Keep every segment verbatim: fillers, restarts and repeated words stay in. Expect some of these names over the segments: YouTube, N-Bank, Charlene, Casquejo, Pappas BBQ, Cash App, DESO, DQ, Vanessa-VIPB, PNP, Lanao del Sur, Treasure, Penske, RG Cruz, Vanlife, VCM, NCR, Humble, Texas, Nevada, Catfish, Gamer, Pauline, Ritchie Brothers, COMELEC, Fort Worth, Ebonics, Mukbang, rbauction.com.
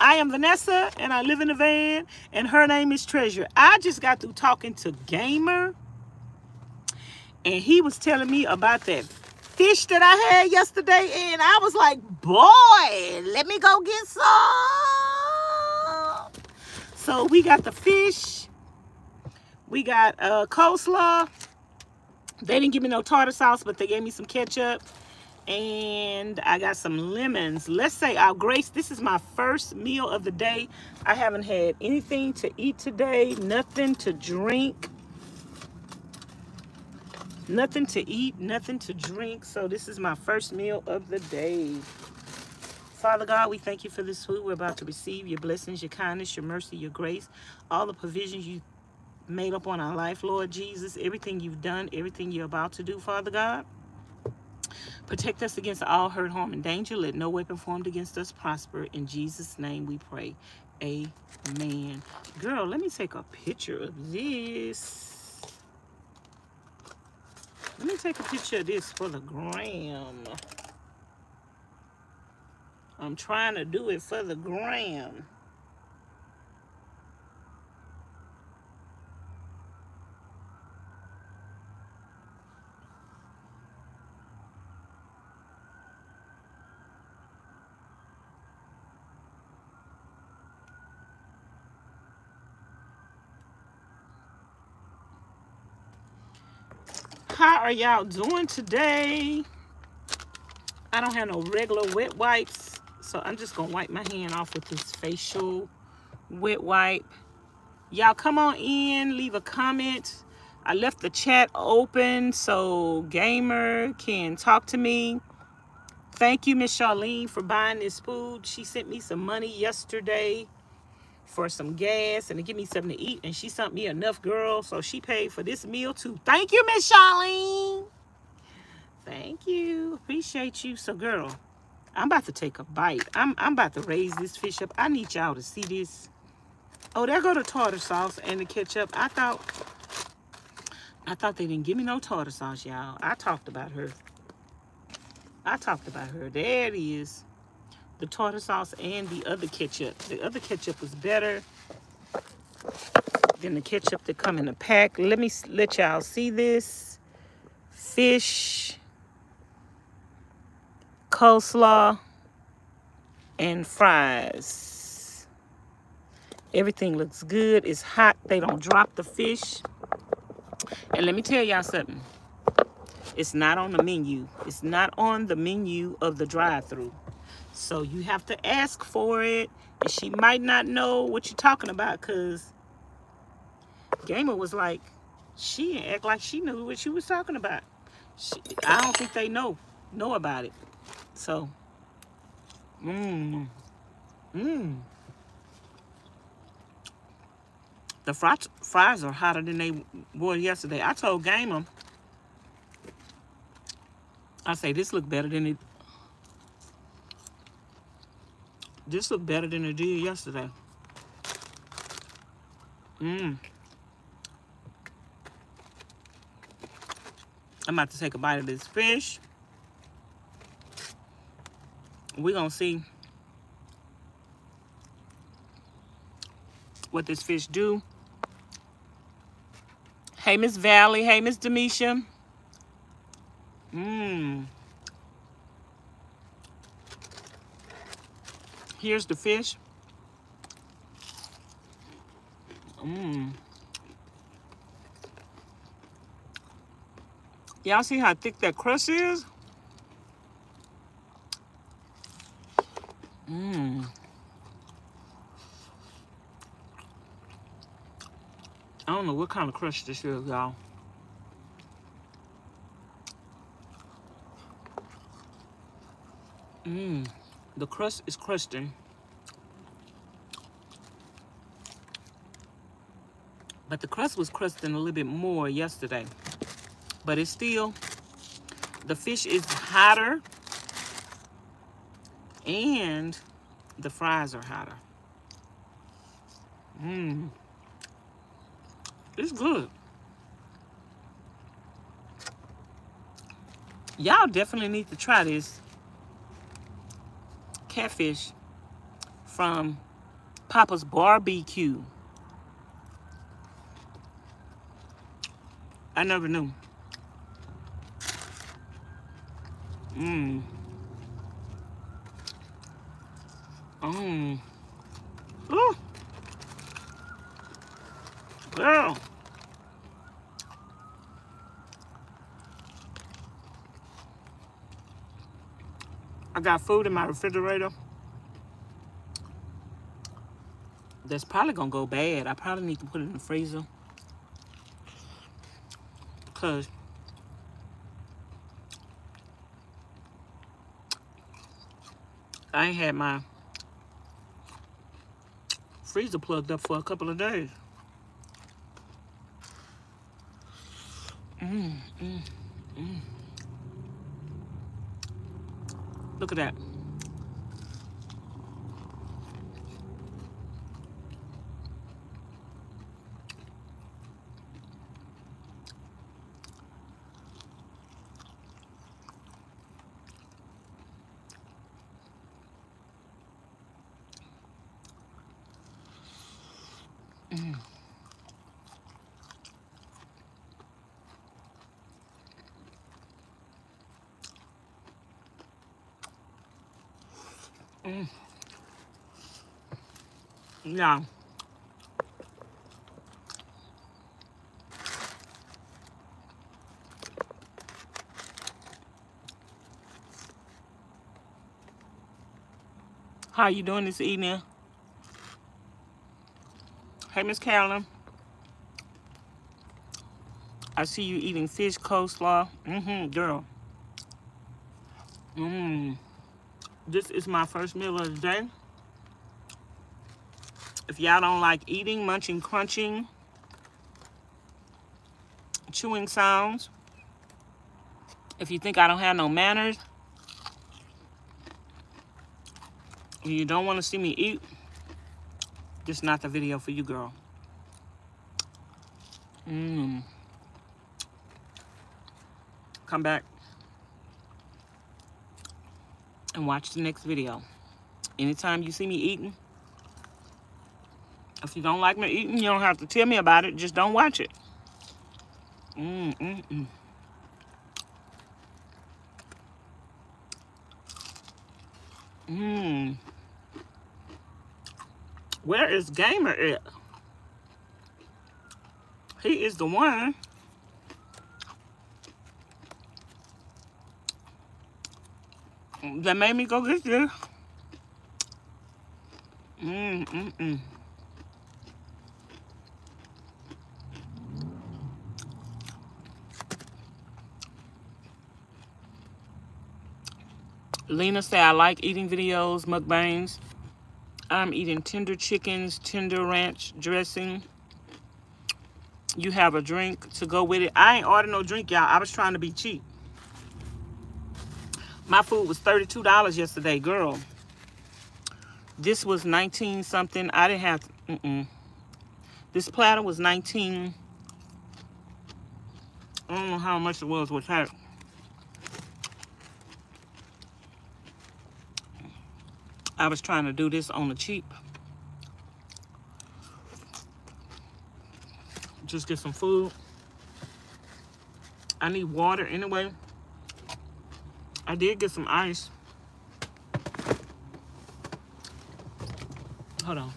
I am Vanessa, and I live in a van, and her name is Treasure. I just got through talking to Gamer, and he was telling me about that fish that I had yesterday, and I was like, boy, let me go get some. So we got the fish. We got uh, coleslaw. They didn't give me no tartar sauce, but they gave me some ketchup. And I got some lemons. Let's say I'll grace. This is my first meal of the day. I haven't had anything to eat today, nothing to drink, nothing to eat, nothing to drink. So this is my first meal of the day. Father God, we thank you for this food we're about to receive. Your blessings, your kindness, your mercy, your grace, all the provisions you made up on our life, Lord Jesus. Everything you've done, everything you're about to do, Father God. Protect us against all hurt, harm, and danger. Let no weapon formed against us prosper. In Jesus' name we pray. Amen. Girl, let me take a picture of this. Let me take a picture of this for the gram. I'm trying to do it for the gram. How are y'all doing today? I don't have no regular wet wipes, so I'm just gonna wipe my hand off with this facial wet wipe. Y'all come on in, leave a comment. I left the chat open so Gamer can talk to me. Thank you, Miss Charlene, for buying this food. She sent me some money yesterday for some gas and to give me something to eat, and she sent me enough, girl, so she paid for this meal too. Thank you, Miss Charlene. Thank you, appreciate you. So girl, I'm about to take a bite. I'm, I'm about to raise this fish up. I need y'all to see this. Oh, there go the tartar sauce and the ketchup. I thought I thought they didn't give me no tartar sauce, y'all. I talked about her. I talked about her. There it is. The tartar sauce and the other ketchup. The other ketchup was better than the ketchup that come in the pack. Let me let y'all see this. Fish, coleslaw, and fries. Everything looks good. It's hot. They don't drop the fish. And let me tell y'all something. It's not on the menu. It's not on the menu of the drive-thru. So you have to ask for it, and she might not know what you're talking about, because Gamer was like, she didn't act like she knew what she was talking about. She, I don't think they know, know about it. So, mmm, mmm. The fries, fries are hotter than they were yesterday. I told Gamer, I say, this look better than it. This looked better than it did yesterday. Mmm. I'm about to take a bite of this fish. We're gonna see what this fish do. Hey, Miss Valley. Hey, Miss Demisha. Mmm. Here's the fish. Mmm. Y'all see how thick that crust is? Mmm. I don't know what kind of crust this is, y'all. Mmm. The crust is crusting, but the crust was crusting a little bit more yesterday, but it's still, the fish is hotter and the fries are hotter. Mmm. It's good. Y'all definitely need to try this catfish from Pappas B B Q. I never knew. Mmm. Mmm. Ooh. Wow. I got food in my refrigerator that's probably gonna go bad. I probably need to put it in the freezer because I ain't had my freezer plugged up for a couple of days. Mm, mm, mm. Look at that. Mm. Yeah. How you doing this evening? Hey, Miss Carolyn. I see you eating fish coleslaw. Mm-hmm, girl. Mmm. This is my first meal of the day. If y'all don't like eating, munching, crunching, chewing sounds, if you think I don't have no manners, and you don't want to see me eat, this is not the video for you, girl. Mmm. Come back and watch the next video. Anytime you see me eating, if you don't like me eating, you don't have to tell me about it. Just don't watch it. Mm, mm, mm. Mm. Where is Gamer at? He is the one that made me go get this. Mmm, mmm, mmm. Lena said, I like eating videos, mukbangs. I'm eating tender chickens, tender ranch dressing. You have a drink to go with it. I ain't ordered no drink, y'all. I was trying to be cheap. My food was thirty-two dollars yesterday, girl. This was nineteen something. I didn't have to, mm-mm. This platter was nineteen. I don't know how much it was with her. I was trying to do this on the cheap. Just get some food. I need water anyway. I did get some ice. Hold on.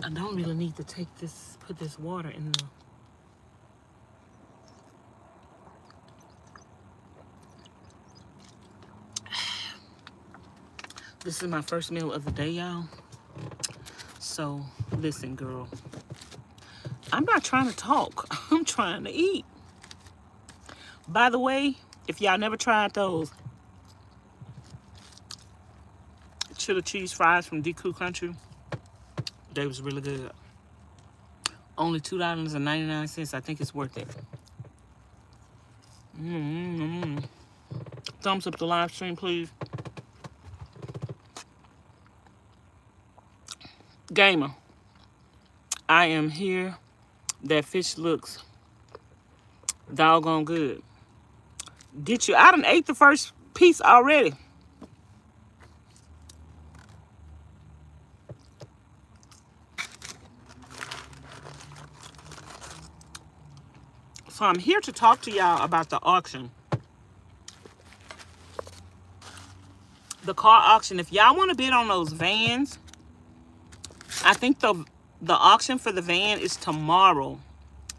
I don't really need to take this, put this water in the... This is my first meal of the day, y'all. So, listen, girl. I'm not trying to talk. I'm trying to eat. By the way, if y'all never tried those chili cheese fries from D Q Country, they was really good. Only two dollars and ninety-nine cents. I think it's worth it. Mm-hmm. Thumbs up the live stream, please. Gamer, I am here. That fish looks doggone good. Did you? I done ate the first piece already. So I'm here to talk to y'all about the auction. The car auction. If y'all want to bid on those vans, I think the the auction for the van is tomorrow.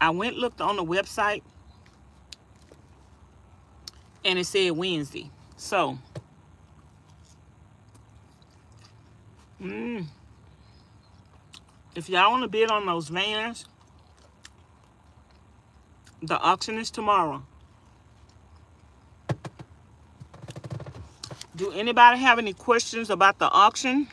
I went looked on the website and it said Wednesday. So mm, if y'all want to bid on those vans, the auction is tomorrow. Do anybody have any questions about the auction?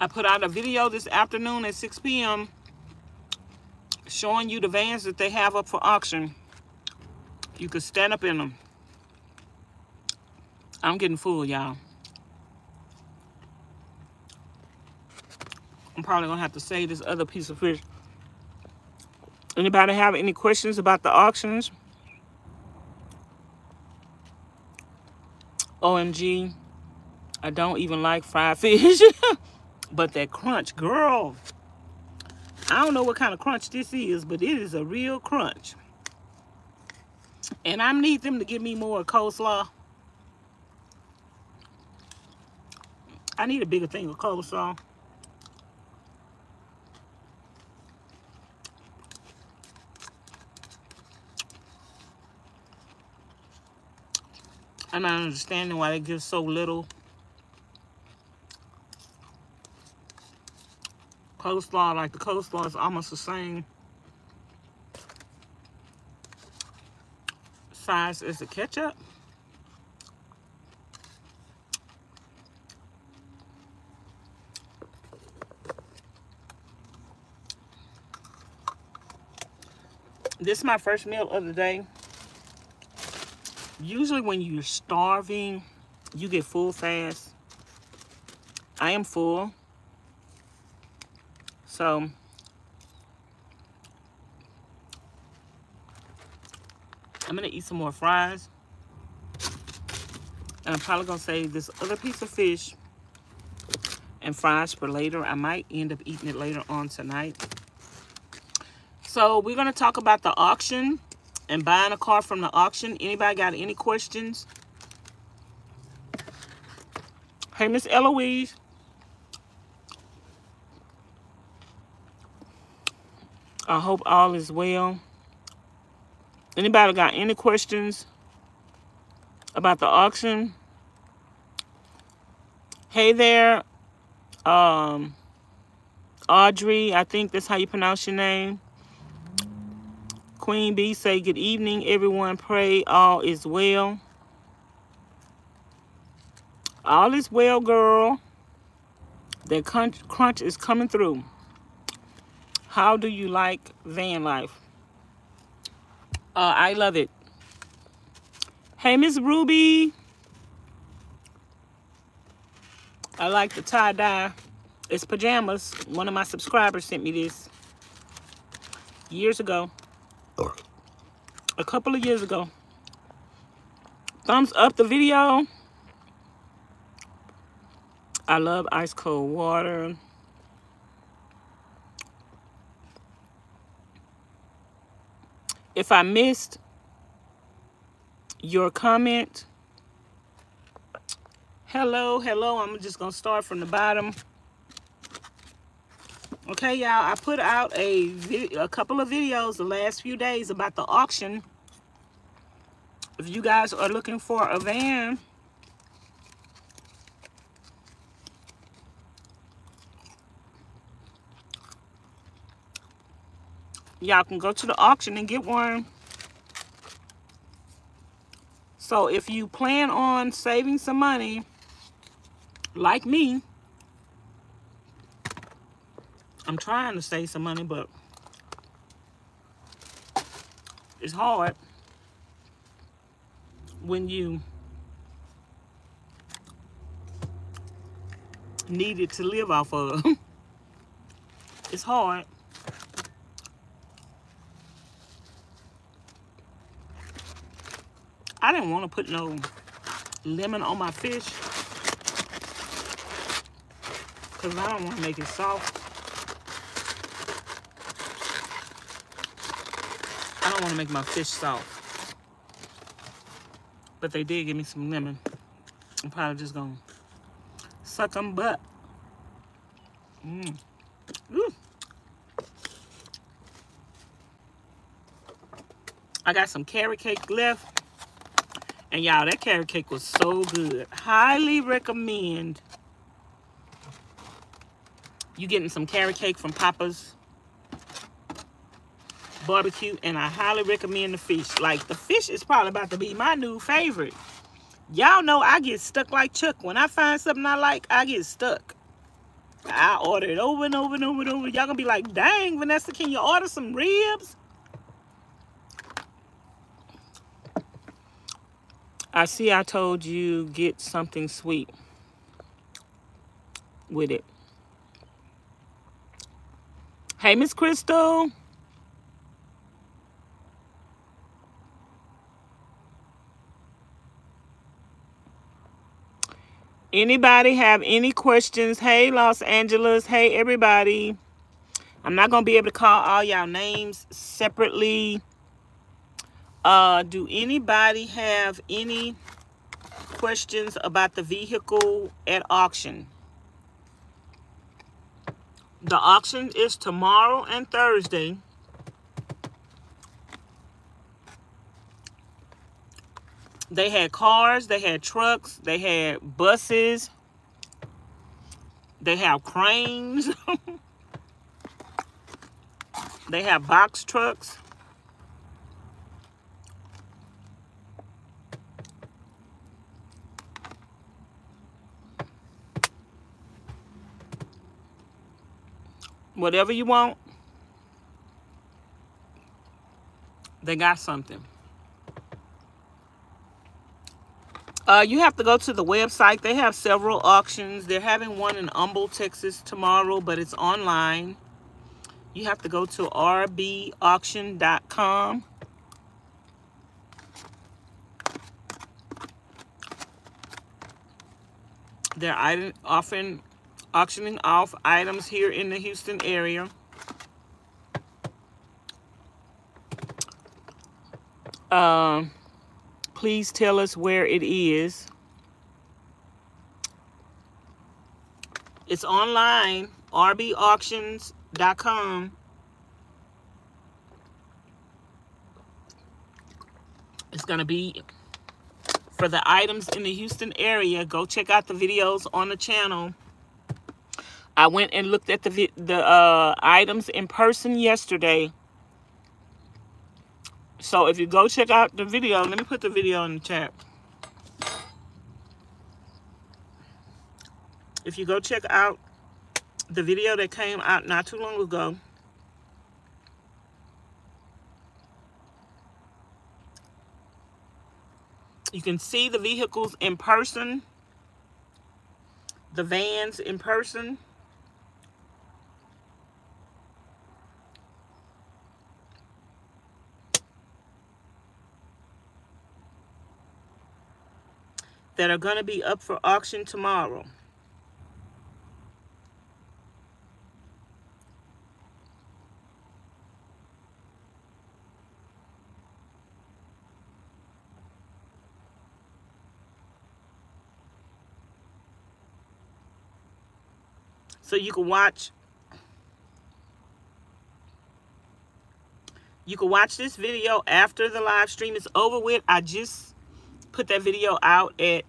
I put out a video this afternoon at six p m showing you the vans that they have up for auction. You could stand up in them. I'm getting full, y'all. I'm probably gonna have to save this other piece of fish. Anybody have any questions about the auctions? O M G, I don't even like fried fish. But that crunch, girl. I don't know what kind of crunch this is, but it is a real crunch. And I need them to give me more coleslaw. I need a bigger thing of coleslaw. I'm not understanding why they give so little coleslaw. Like the coleslaw is almost the same size as the ketchup. This is my first meal of the day. Usually when you're starving, you get full fast. I am full. So I'm gonna eat some more fries. And I'm probably gonna save this other piece of fish and fries for later. I might end up eating it later on tonight. So we're gonna talk about the auction and buying a car from the auction. Anybody got any questions? Hey, Miss Eloise. I hope all is well. Anybody got any questions about the auction? Hey there, um, Audrey, I think that's how you pronounce your name. Queen B say, good evening, everyone. Pray all is well. All is well, girl. That crunch is coming through. How do you like van life? Uh, I love it. Hey, Miss Ruby. I like the tie-dye. It's pajamas. One of my subscribers sent me this years ago. A couple of years ago. Thumbs up the video. I love ice cold water. If I missed your comment, hello, hello. I'm just gonna start from the bottom. Okay, y'all, I put out a, a couple of videos the last few days about the auction. If you guys are looking for a van, y'all can go to the auction and get one. So if you plan on saving some money, like me, I'm trying to save some money, but it's hard when you need it to live off of. It's hard. I didn't want to put no lemon on my fish because I don't want to make it soft. I don't want to make my fish soft. But they did give me some lemon. I'm probably just going to suck them butt. Mmm. I got some carrot cake left. And y'all, that carrot cake was so good. Highly recommend you getting some carrot cake from Pappas B B Q. And I highly recommend the fish. Like, the fish is probably about to be my new favorite. Y'all know I get stuck like Chuck. When I find something I like, I get stuck. I order it over and over and over and over. Y'all gonna be like, dang, Vanessa, can you order some ribs? I see I told you get something sweet with it. Hey, Miss Crystal. Anybody have any questions? Hey, Los Angeles. Hey, everybody. I'm not going to be able to call all y'all names separately. Uh, do anybody have any questions about the vehicle at auction? The auction is tomorrow and Thursday. They had cars, they had trucks, they had buses, they have cranes, they have box trucks. Whatever you want, they got something. Uh, you have to go to the website. They have several auctions. They're having one in Humble, Texas tomorrow, but it's online. You have to go to R B auction dot com. They're offering auctioning off items here in the Houston area. Uh, please tell us where it is. It's online, R B auctions dot com. It's going to be for the items in the Houston area. Go check out the videos on the channel. I went and looked at the the uh, items in person yesterday. So if you go check out the video, let me put the video in the chat. If you go check out the video that came out not too long ago, you can see the vehicles in person, the vans in person. That are going to be up for auction tomorrow. So you can watch, you can watch this video after the live stream is over with. I just put that video out at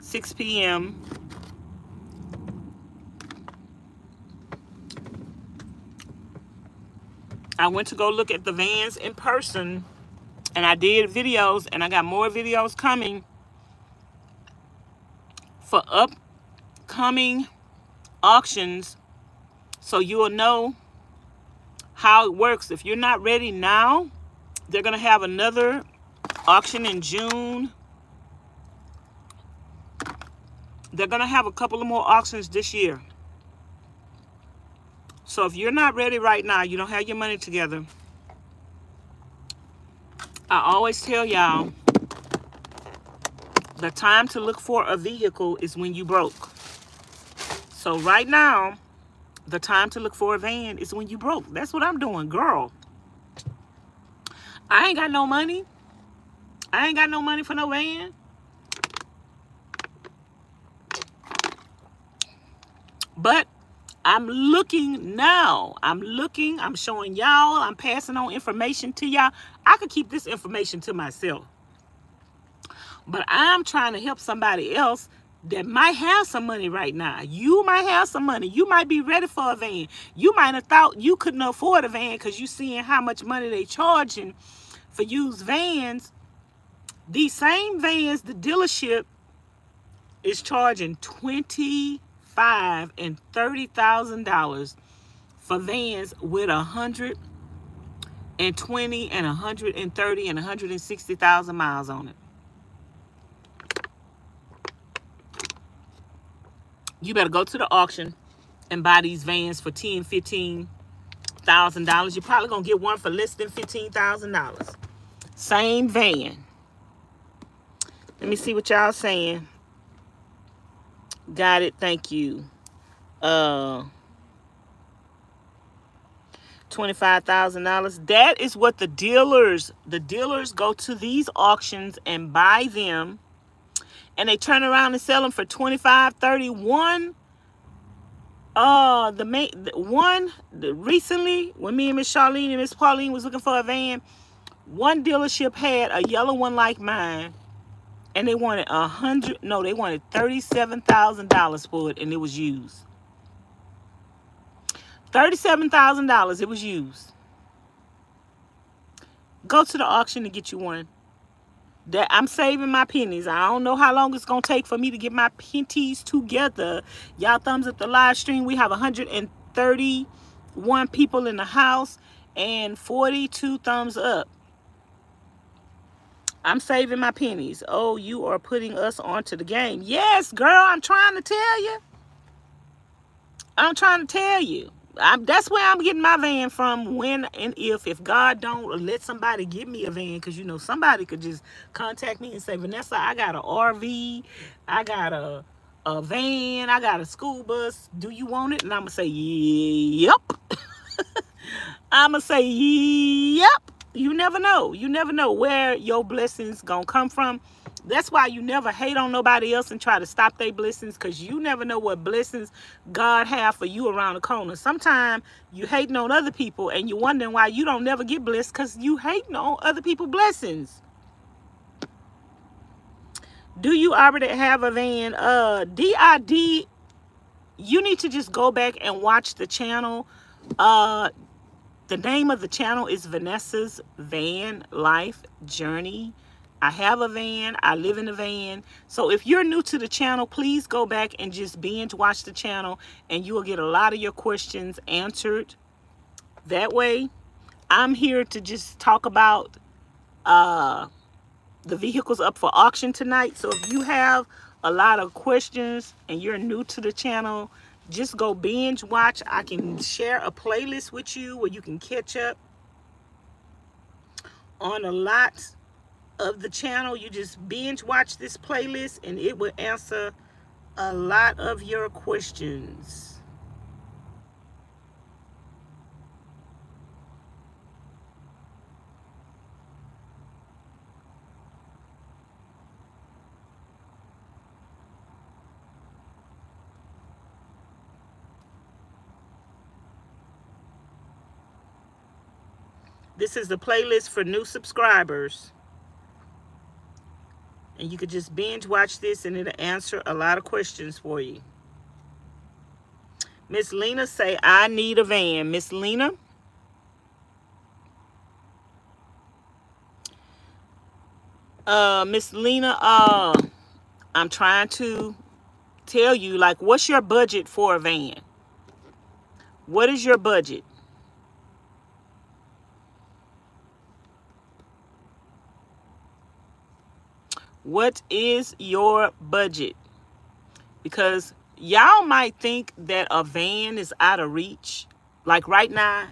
six P M I went to go look at the vans in person, and I did videos, and I got more videos coming for upcoming auctions so you will know how it works. If you're not ready now, they're going to have another auction in June. They're going to have a couple of more auctions this year. So if you're not ready right now, you don't have your money together, I always tell y'all, the time to look for a vehicle is when you broke. So right now, the time to look for a van is when you broke. That's what I'm doing, girl. I ain't got no money. I ain't got no money for no van. But I'm looking now. I'm looking. I'm showing y'all. I'm passing on information to y'all. I could keep this information to myself, but I'm trying to help somebody else that might have some money right now. You might have some money. You might be ready for a van. You might have thought you couldn't afford a van because you're seeing how much money they charging for used vans. These same vans, the dealership is charging twenty-five and thirty thousand dollars for vans with a hundred and twenty and a hundred and thirty and a hundred and sixty thousand miles on it. You better go to the auction and buy these vans for ten, fifteen thousand dollars. You're probably gonna get one for less than fifteen thousand dollars. Same van. Let me see what y'all saying. Got it. Thank you. Uh, twenty-five thousand dollars. That is what the dealers, the dealers go to these auctions and buy them. And they turn around and sell them for twenty-five, thirty-one. Uh, the, ma the one the, recently when me and Miss Charlene and Miss Pauline was looking for a van, one dealership had a yellow one like mine. And they wanted a hundred, no, they wanted thirty-seven thousand dollars for it, and it was used. thirty-seven thousand dollars, it was used. Go to the auction and get you one. That I'm saving my pennies. I don't know how long it's going to take for me to get my pennies together. Y'all thumbs up the live stream. We have one hundred thirty-one people in the house and forty-two thumbs up. I'm saving my pennies. Oh, you are putting us onto the game. Yes, girl, I'm trying to tell you. I'm trying to tell you. I'm, that's where I'm getting my van from, when and if. If God don't let somebody give me a van, because, you know, somebody could just contact me and say, Vanessa, I got an R V. I got a, a van. I got a school bus. Do you want it? And I'm going to say, yep. I'm going to say, yep. You never know. You never know where your blessings gonna come from. That's why you never hate on nobody else and try to stop their blessings, because you never know what blessings God have for you around the corner. Sometimes you hating on other people and you wondering why you don't never get blessed, because you hating on other people's blessings. Do you already have a van? Uh, D I D, you need to just go back and watch the channel. Uh... The name of the channel is Vanessa's Van Life Journey. I have a van. I live in a van. So if you're new to the channel, please go back and just binge watch the channel, and you will get a lot of your questions answered that way. I'm here to just talk about uh, the vehicles up for auction tonight. So if you have a lot of questions and you're new to the channel, just go binge watch. I can share a playlist with you where you can catch up on a lot of the channel. You just binge watch this playlist and it will answer a lot of your questions. This is the playlist for new subscribers. And you could just binge watch this and it'll answer a lot of questions for you. Miss Lena say, I need a van. Miss Lena, uh, Miss Lena, uh, I'm trying to tell you, like, what's your budget for a van? What is your budget? What is your budget? Because y'all might think that a van is out of reach. Like right now,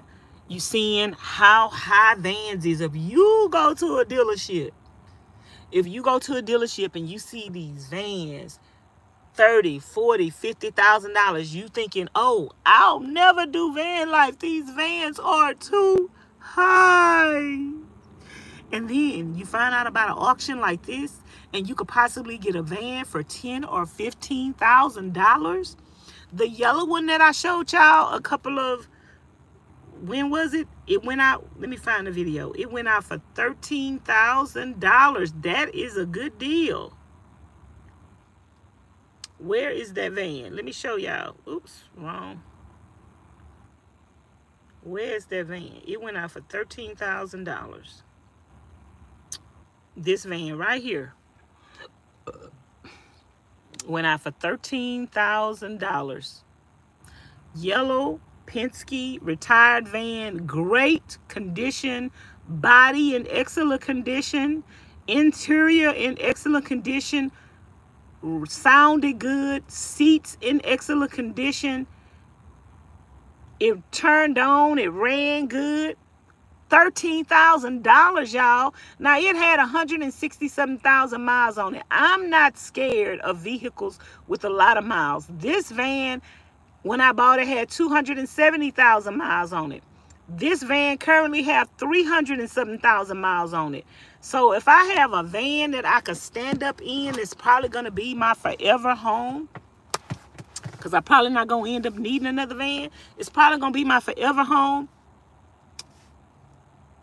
you seeing how high vans is. If you go to a dealership, if you go to a dealership and you see these vans, thirty, forty, fifty thousand dollars, you thinking, oh, I'll never do van life. These vans are too high. And then you find out about an auction like this, and you could possibly get a van for ten or fifteen thousand dollars. The yellow one that I showed y'all a couple of, when was it? It went out, let me find the video. It went out for thirteen thousand dollars. That is a good deal. Where is that van? Let me show y'all. Oops, wrong. Where's that van? It went out for thirteen thousand dollars. This van right here went out for thirteen thousand dollars. Yellow Penske retired van, great condition, body in excellent condition, interior in excellent condition, sounded good, seats in excellent condition. It turned on, it ran good. thirteen thousand dollars, y'all. Now, it had one hundred sixty-seven thousand miles on it. I'm not scared of vehicles with a lot of miles. This van, when I bought it, had two hundred seventy thousand miles on it. This van currently have three hundred seven thousand miles on it. So if I have a van that I could stand up in, it's probably going to be my forever home, because I'm probably not going to end up needing another van. It's probably going to be my forever home.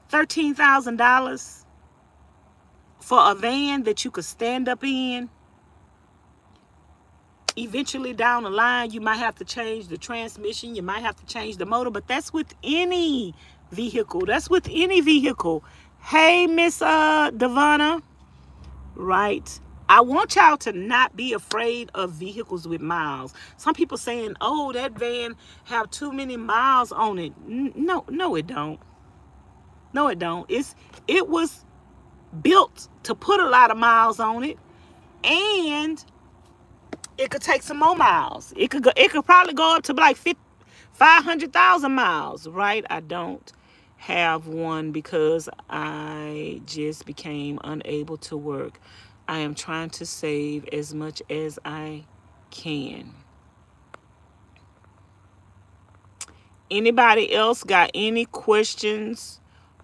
thirteen thousand dollars for a van that you could stand up in. Eventually down the line, you might have to change the transmission. You might have to change the motor, but that's with any vehicle. That's with any vehicle. Hey, Miss uh, Devana. Right. I want y'all to not be afraid of vehicles with miles. Some people saying, oh, that van have too many miles on it. No, no, it don't. No, it don't. It's, it was built to put a lot of miles on it, and it could take some more miles. It could go, it could probably go up to like five hundred thousand miles, right? I don't have one because I just became unable to work. I am trying to save as much as I can. Anybody else got any questions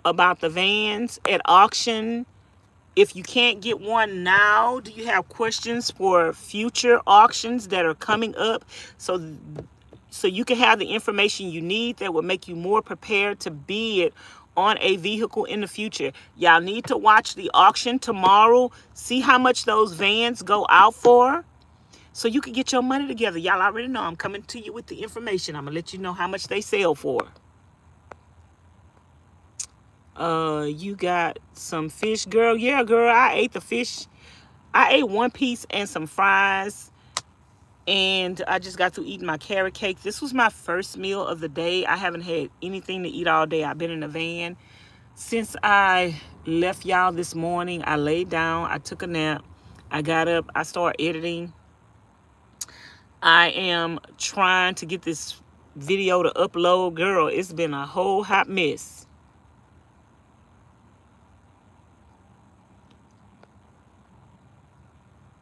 about the vans at auction? If you can't get one now, do you have questions for future auctions that are coming up? So, so you can have the information you need that will make you more prepared to bid on a vehicle in the future. Y'all need to watch the auction tomorrow. See how much those vans go out for, so you can get your money together. Y'all already know I'm coming to you with the information. I'm gonna let you know how much they sell for. Uh, you got some fish, girl? Yeah, girl, I ate the fish. I ate one piece and some fries, and I just got to eating my carrot cake. This was my first meal of the day. I haven't had anything to eat all day. I've been in a van since I left y'all this morning. I laid down, I took a nap, I got up, I started editing. I am trying to get this video to upload. Girl, it's been a whole hot mess.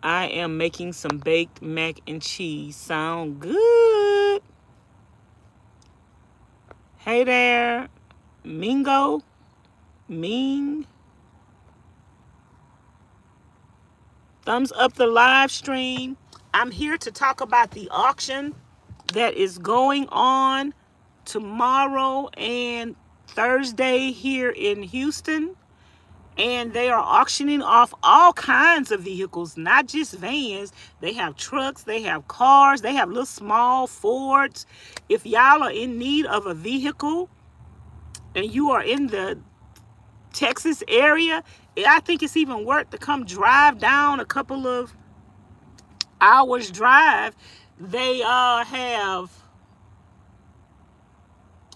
I am making some baked mac and cheese. Sound good? Hey there, Mingo. Ming. Thumbs up the live stream. I'm here to talk about the auction that is going on tomorrow and Thursday here in Houston. And they are auctioning off all kinds of vehicles, not just vans. They have trucks, they have cars, they have little small Fords. If y'all are in need of a vehicle and you are in the Texas area, I think it's even worth to come drive down a couple of hours drive. They uh, have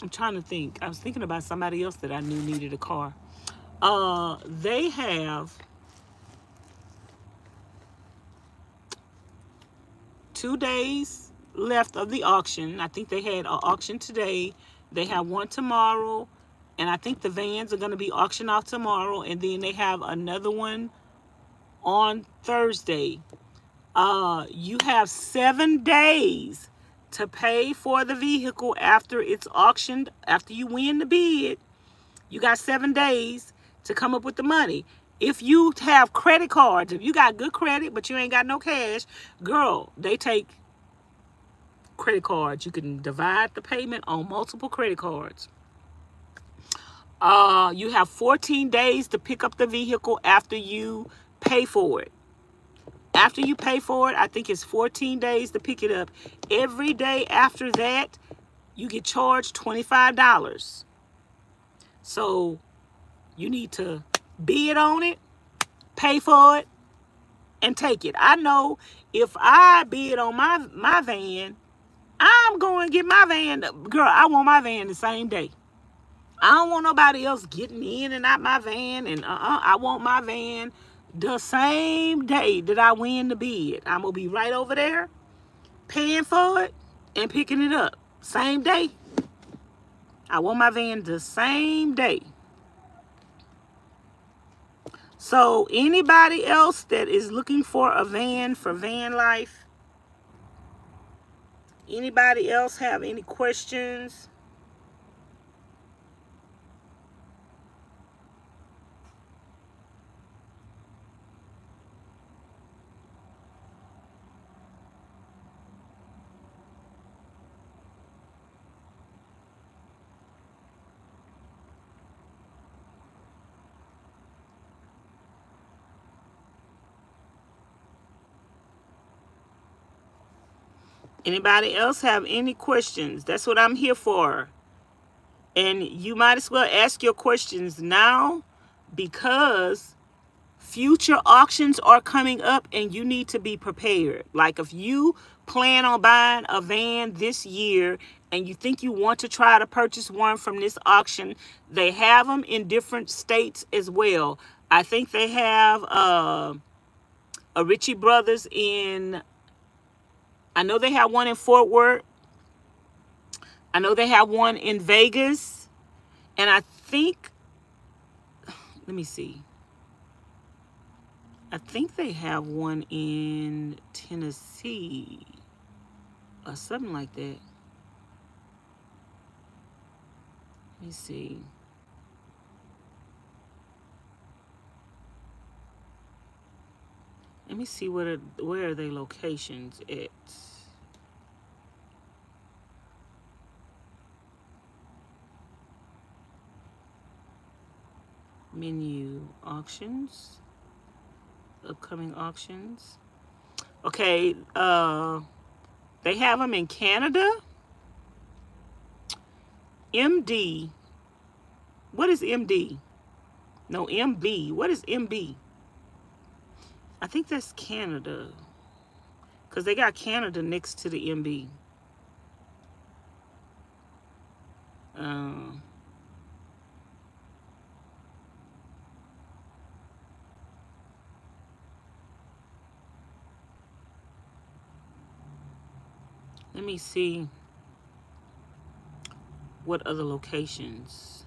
I'm trying to think. I was thinking about somebody else that I knew needed a car. Uh, they have two days left of the auction. I think they had an auction today. They have one tomorrow. And I think the vans are going to be auctioned off tomorrow. And then they have another one on Thursday. Uh, you have seven days to pay for the vehicle after it's auctioned, after you win the bid. You got seven days to come up with the money. If you have credit cards, if you got good credit, but you ain't got no cash, girl, they take credit cards. You can divide the payment on multiple credit cards. Uh, you have fourteen days to pick up the vehicle after you pay for it. After you pay for it, I think it's fourteen days to pick it up. Every day after that, you get charged twenty-five dollars. So you need to bid on it, pay for it, and take it. I know if I bid on my, my van, I'm going to get my van. Girl, I want my van the same day. I don't want nobody else getting in and out my van. And uh-uh, I want my van the same day that I win the bid. I'm going to be right over there paying for it and picking it up. Same day. I want my van the same day. So anybody else that is looking for a van for van life? Anybody else have any questions? Anybody else have any questions? That's what I'm here for. And you might as well ask your questions now, because future auctions are coming up and you need to be prepared. Like if you plan on buying a van this year and you think you want to try to purchase one from this auction, they have them in different states as well. I think they have uh, a Ritchie Brothers in... I know they have one in Fort Worth. I know they have one in Vegas. And I think, let me see. I think they have one in Tennessee or something like that. Let me see. Let me see what are, where are they locations at. Menu auctions, upcoming auctions. Okay, uh, they have them in Canada. M D, what is M D? No, M B, what is M B? I think that's Canada, because they got Canada next to the M B. Um, let me see what other locations.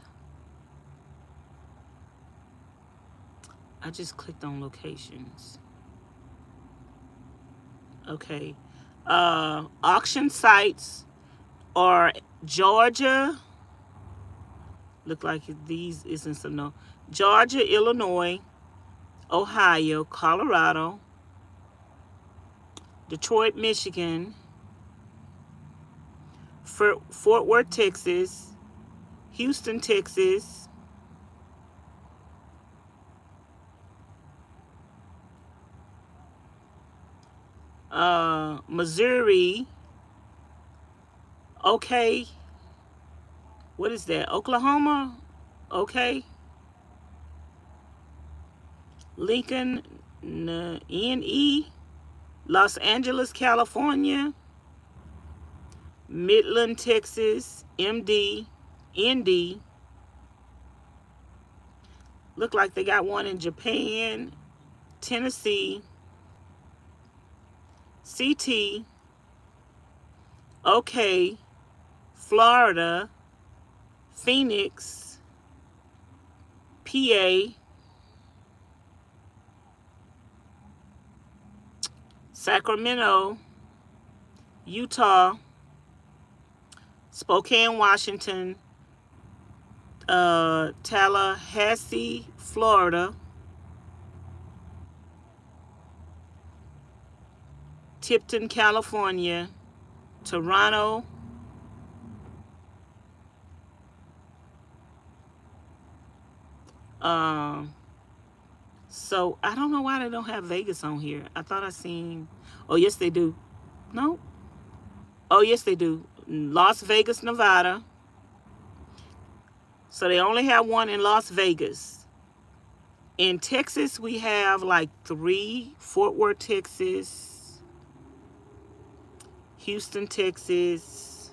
I just clicked on locations. Okay, uh, auction sites are Georgia. Look like these isn't some no. Georgia, Illinois, Ohio, Colorado, Detroit, Michigan, Fort, Fort Worth, Texas, Houston, Texas, uh Missouri. Okay, what is that? Oklahoma. Okay, Lincoln, N E, Los Angeles, California, Midland, Texas, M D, Indy. Look like they got one in Japan, Tennessee, C T, OK, Florida, Phoenix, P A, Sacramento, Utah, Spokane, Washington, uh, Tallahassee, Florida, Tipton, California, Toronto, um, so I don't know why they don't have Vegas on here. I thought I seen, oh yes they do, no, oh yes they do, Las Vegas, Nevada. So they only have one in Las Vegas. In Texas, we have like three, Fort Worth, Texas, Houston, Texas,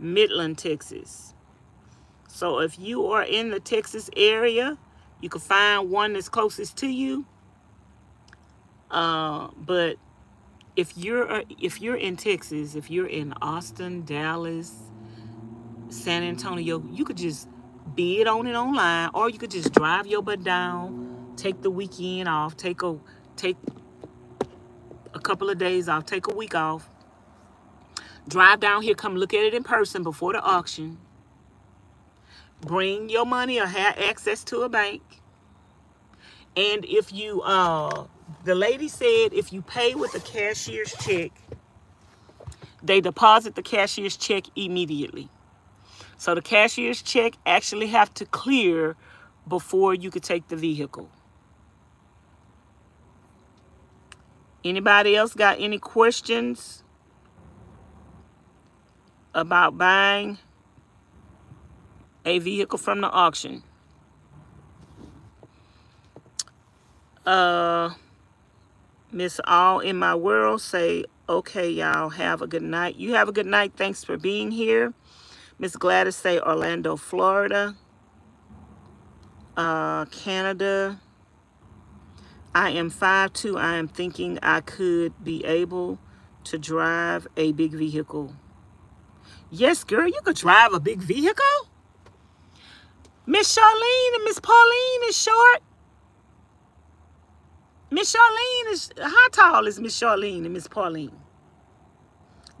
Midland, Texas. So if you are in the Texas area, you can find one that's closest to you. Uh, but if you're if you're in Texas, if you're in Austin, Dallas, San Antonio, you could just bid on it online, or you could just drive your butt down, take the weekend off, take a take a couple of days off, take a week off, drive down here, come look at it in person before the auction, bring your money or have access to a bank. And if you uh the lady said if you pay with a cashier's check, they deposit the cashier's check immediately. So the cashier's check actually have to clear before you could take the vehicle. Anybody else got any questions about buying a vehicle from the auction? Uh, Miss All in My World say, okay, y'all have a good night. You have a good night. Thanks for being here. Miss Gladys say Orlando, Florida, uh, Canada. I am five two. I am thinking I could be able to drive a big vehicle. Yes, girl, you could drive a big vehicle. Miss Charlene and Miss Pauline is short. Miss Charlene is, how tall is Miss Charlene and Miss Pauline?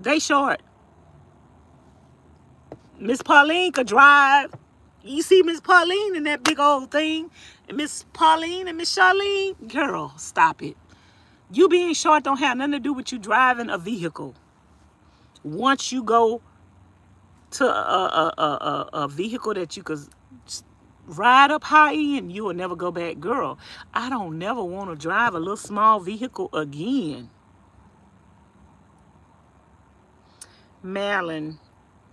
They short. Miss Pauline could drive. You see Miss Pauline in that big old thing. And Miss Pauline and Miss Charlene. Girl, stop it. You being short don't have nothing to do with you driving a vehicle. Once you go to a, a, a, a, a vehicle that you could ride up high in, you will never go back. Girl, I don't never want to drive a little small vehicle again. Marilyn,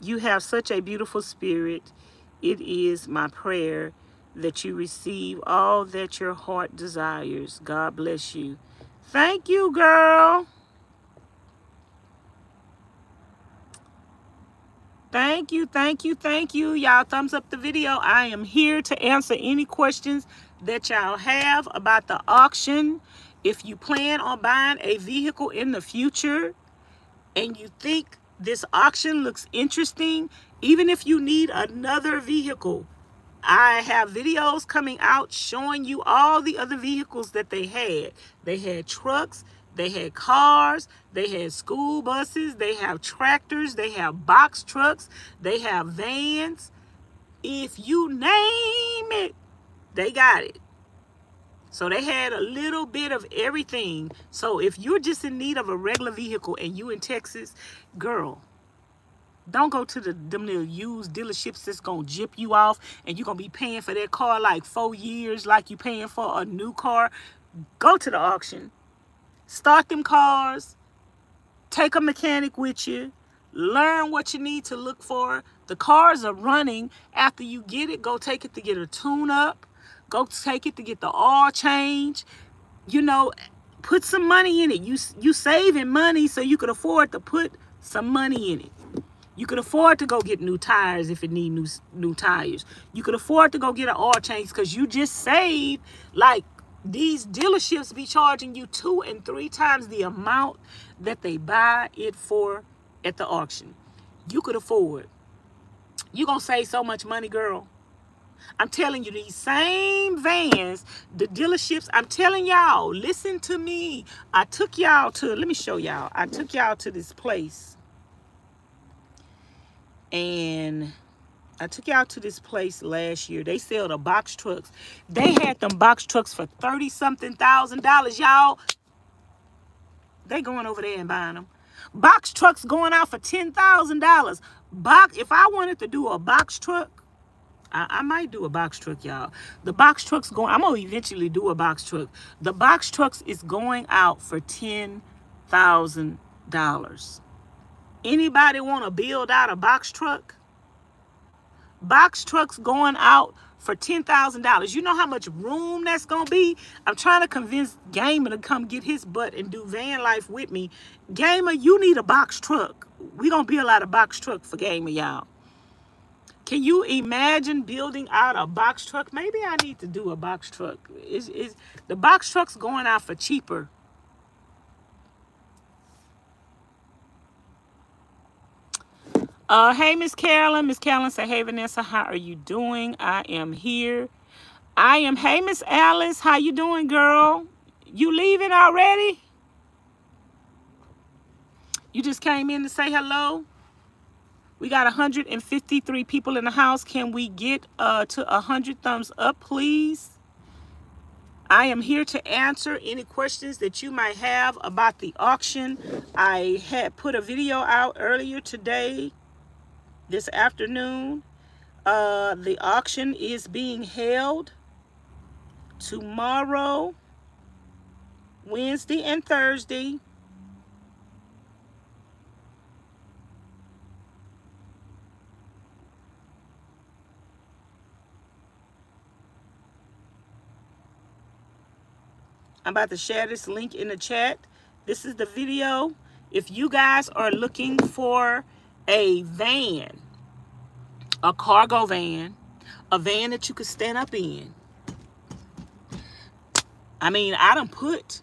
you have such a beautiful spirit. It is my prayer that you receive all that your heart desires. God bless you. Thank you, girl. Thank you, thank you, thank you. Y'all thumbs up the video. I am here to answer any questions that y'all have about the auction. If you plan on buying a vehicle in the future and you think this auction looks interesting, even if you need another vehicle, I have videos coming out showing you all the other vehicles that they had. They had trucks, they had cars, they had school buses, they have tractors, they have box trucks, they have vans. If you name it, they got it. So they had a little bit of everything. So if you're just in need of a regular vehicle and you in Texas, girl, don't go to the them little used dealerships that's gonna jip you off and you're gonna be paying for that car like four years like you're paying for a new car. Go to the auction. Start them cars. Take a mechanic with you. Learn what you need to look for. The cars are running. After you get it, go take it to get a tune-up. Go take it to get the oil change. You know, put some money in it. You, you saving money so you could afford to put some money in it. You can afford to go get new tires if it need new new tires. You can afford to go get an oil change because you just saved. Like, these dealerships be charging you two and three times the amount that they buy it for at the auction. You could afford. You're going to save so much money, girl. I'm telling you, these same vans, the dealerships, I'm telling y'all, listen to me. I took y'all to, let me show y'all. I took y'all to this place. And I took y'all to this place last year. They sell the box trucks. They had them box trucks for thirty something thousand dollars, y'all. They going over there and buying them. Box trucks going out for ten thousand dollars. Box, if I wanted to do a box truck, I might do a box truck, y'all. The box truck's going... I'm going to eventually do a box truck. The box trucks is going out for ten thousand dollars. Anybody want to build out a box truck? Box trucks going out for ten thousand dollars. You know how much room that's going to be? I'm trying to convince Gamer to come get his butt and do van life with me. Gamer, you need a box truck. We're going to build out a box truck for Gamer, y'all. Can you imagine building out a box truck? Maybe I need to do a box truck. Is is the box truck's going out for cheaper? Uh, hey, Miss Carolyn. Miss Carolyn said, "Hey, Vanessa, how are you doing? I am here. I am. Hey, Miss Alice, how you doing, girl? You leaving already? You just came in to say hello." We got one hundred fifty-three people in the house. Can we get uh, to one hundred thumbs up, please? I am here to answer any questions that you might have about the auction. I had put a video out earlier today, this afternoon. Uh, the auction is being held tomorrow, Wednesday and Thursday. I'm about to share this link in the chat. This is the video. If you guys are looking for a van, a cargo van, a van that you could stand up in. I mean, I done put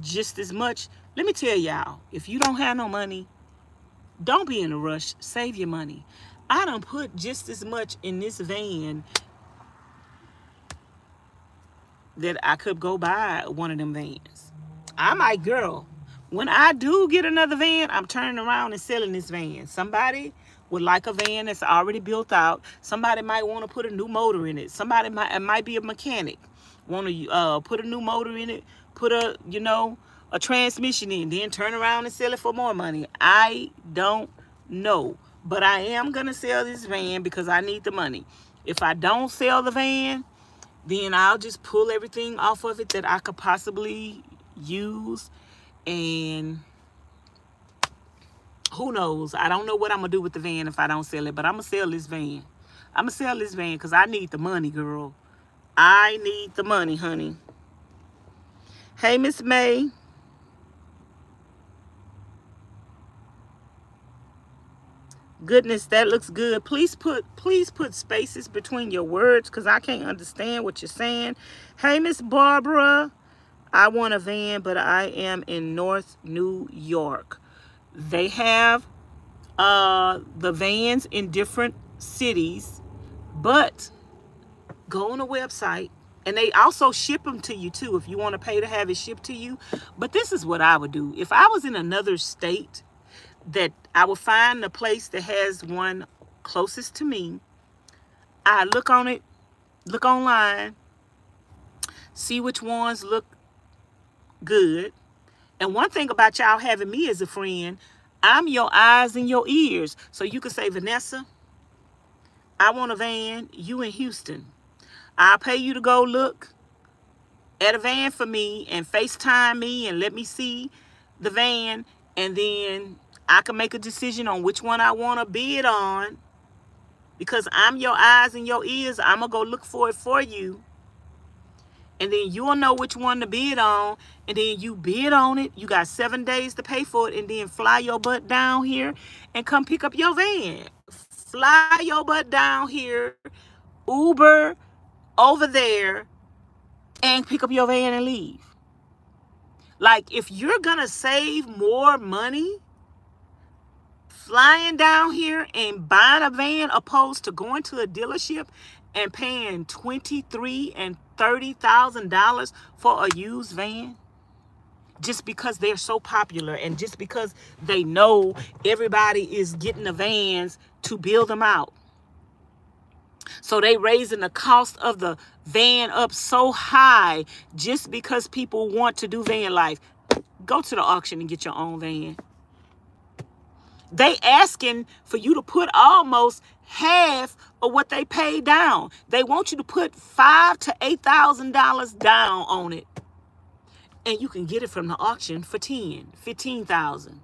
just as much. Let me tell y'all, if you don't have no money, don't be in a rush. Save your money. I done put just as much in this van that I could go buy one of them vans. I'm like, girl, when I do get another van, I'm turning around and selling this van. Somebody would like a van that's already built out. Somebody might want to put a new motor in it. Somebody might, it might be a mechanic, want to uh, put a new motor in it, put a, you know, a transmission in, then turn around and sell it for more money. I don't know, but I am going to sell this van because I need the money. If I don't sell the van, then I'll just pull everything off of it that I could possibly use. And who knows? I don't know what I'm going to do with the van if I don't sell it. But I'm going to sell this van. I'm going to sell this van because I need the money, girl. I need the money, honey. Hey, Miss May. Goodness, that looks good. Please put please put spaces between your words because I can't understand what you're saying. Hey, Miss Barbara, I want a van, but I am in North New York. They have uh, the vans in different cities, but go on the website. And they also ship them to you, too, if you want to pay to have it shipped to you. But this is what I would do. If I was in another state, that I will find the place that has one closest to me. I look on it, look online, see which ones look good. And one thing about y'all having me as a friend, I'm your eyes and your ears. So you can say, Vanessa, I want a van, you in Houston. I'll pay you to go look at a van for me and FaceTime me and let me see the van, and then I can make a decision on which one I want to bid on because I'm your eyes and your ears. I'm going to go look for it for you. and then you'll know which one to bid on, and then you bid on it. You got seven days to pay for it, and then fly your butt down here and come pick up your van. Fly your butt down here, Uber over there, and pick up your van and leave. Like, if you're gonna save more money flying down here and buying a van opposed to going to a dealership and paying twenty-three thousand dollars and thirty thousand dollars for a used van just because they're so popular and just because they know everybody is getting the vans to build them out. So they raising the cost of the van up so high just because people want to do van life. Go to the auction and get your own van. They asking for you to put almost half of what they pay down. They want you to put five to eight thousand dollars down on it, and you can get it from the auction for ten, fifteen thousand.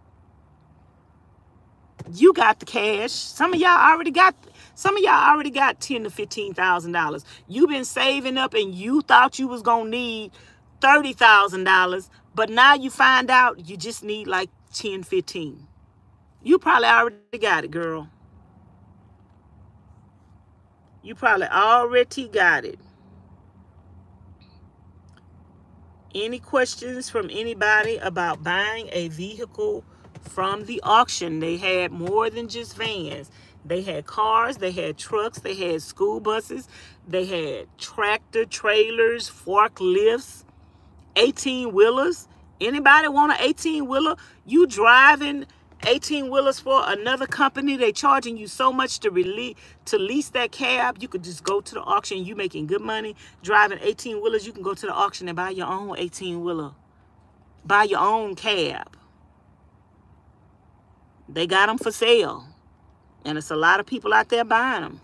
You got the cash. Some of y'all already got. Some of y'all already got ten to fifteen thousand dollars. You've been saving up, and you thought you was gonna need thirty thousand dollars, but now you find out you just need like ten, fifteen. You probably already got it, girl. You probably already got it. Any questions from anybody about buying a vehicle from the auction? They had more than just vans. They had cars, they had trucks, they had school buses, they had tractor trailers, forklifts, eighteen-wheelers. Anybody want an eighteen-wheeler? You driving eighteen-wheelers for another company. They charging you so much to release to lease that cab. You could just go to the auction. You making good money driving eighteen-wheelers. You can go to the auction and buy your own eighteen-wheeler. Buy your own cab. They got them for sale. And it's a lot of people out there buying them.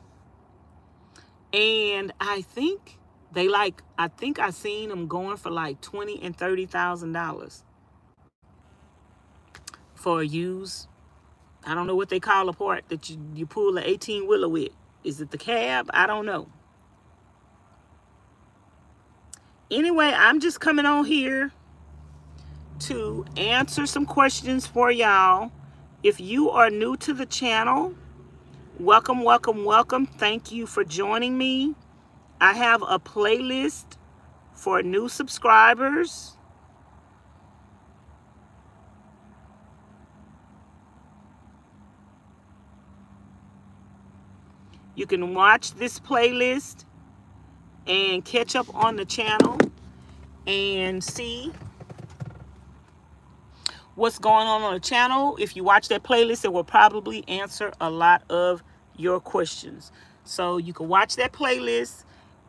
And I think they like, I think I seen them going for like twenty thousand dollars and thirty thousand dollars. For a used, I don't know what they call a part that you, you pull an eighteen-wheeler with. Is it the cab? I don't know. Anyway, I'm just coming on here to answer some questions for y'all. If you are new to the channel, welcome, welcome, welcome. Thank you for joining me. I have a playlist for new subscribers. You can watch this playlist and catch up on the channel and see what's going on on the channel. If you watch that playlist, it will probably answer a lot of your questions. So you can watch that playlist.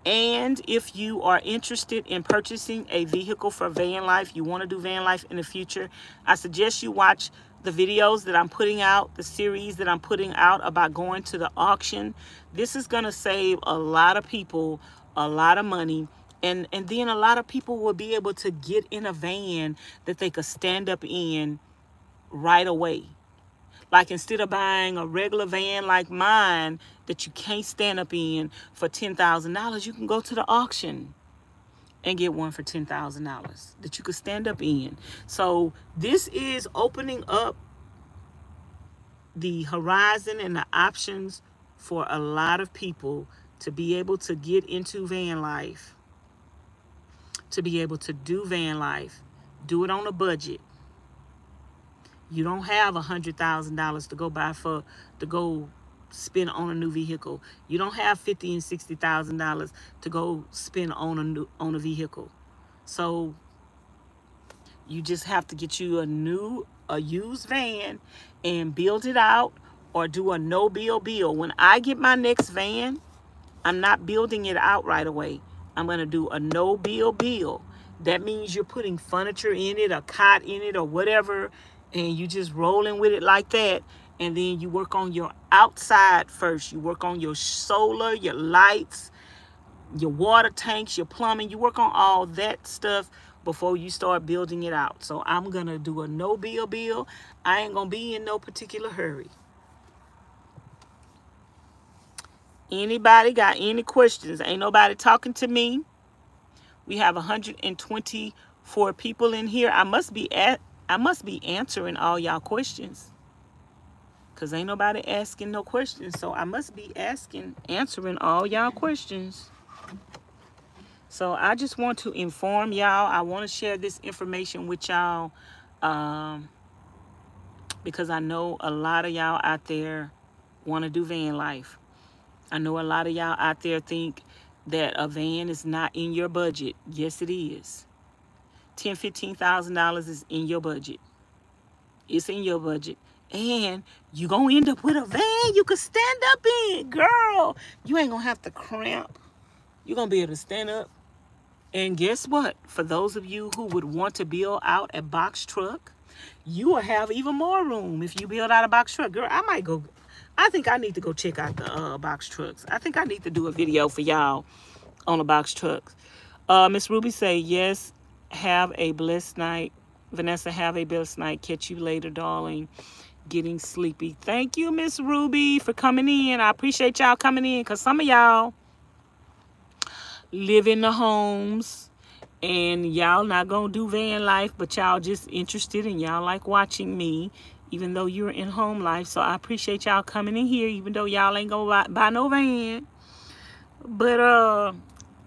And if you are interested in purchasing a vehicle for van life, you want to do van life in the future, I suggest you watch the videos that I'm putting out, the series that I'm putting out about going to the auction. This is going to save a lot of people a lot of money. And, and then a lot of people will be able to get in a van that they could stand up in right away. Like, instead of buying a regular van like mine that you can't stand up in for ten thousand dollars, you can go to the auction and get one for ten thousand dollars that you could stand up in. So this is opening up the horizon and the options for a lot of people to be able to get into van life, to be able to do van life, do it on a budget. You don't have one hundred thousand dollars to go buy for, to go spend on a new vehicle. You don't have fifty thousand dollars and sixty thousand dollars to go spend on a new, on a vehicle. So you just have to get you a new, a used van and build it out, or do a no build build. When I get my next van, I'm not building it out right away. I'm going to do a no build build. That means you're putting furniture in it, a cot in it, or whatever, and you just rolling with it like that. And then you work on your outside first. You work on your solar, your lights, your water tanks, your plumbing. You work on all that stuff before you start building it out. So I'm going to do a no build build. I ain't going to be in no particular hurry. Anybody got any questions? Ain't nobody talking to me. We have one hundred twenty-four people in here. I must be at, I must be answering all y'all questions, because ain't nobody asking no questions. So I must be asking, answering all y'all questions. So I just want to inform y'all. I want to share this information with y'all, um, because I know a lot of y'all out there want to do van life. I know a lot of y'all out there think that a van is not in your budget. Yes, it is. ten thousand dollars, fifteen thousand dollars is in your budget. It's in your budget. And you're going to end up with a van you can stand up in. Girl, you ain't going to have to cramp. You're going to be able to stand up. And guess what? For those of you who would want to build out a box truck, you will have even more room if you build out a box truck. Girl, I might go... I think I need to go check out the uh, box trucks. I think I need to do a video for y'all on the box trucks. Uh, Miss Ruby say, yes, have a blessed night. Vanessa, have a blessed night. Catch you later, darling. Getting sleepy. Thank you, Miss Ruby, for coming in. I appreciate y'all coming in, because some of y'all live in the homes and y'all not going to do van life, but y'all just interested and y'all like watching me, even though you're in home life. So I appreciate y'all coming in here, even though y'all ain't gonna buy, buy no van. But uh,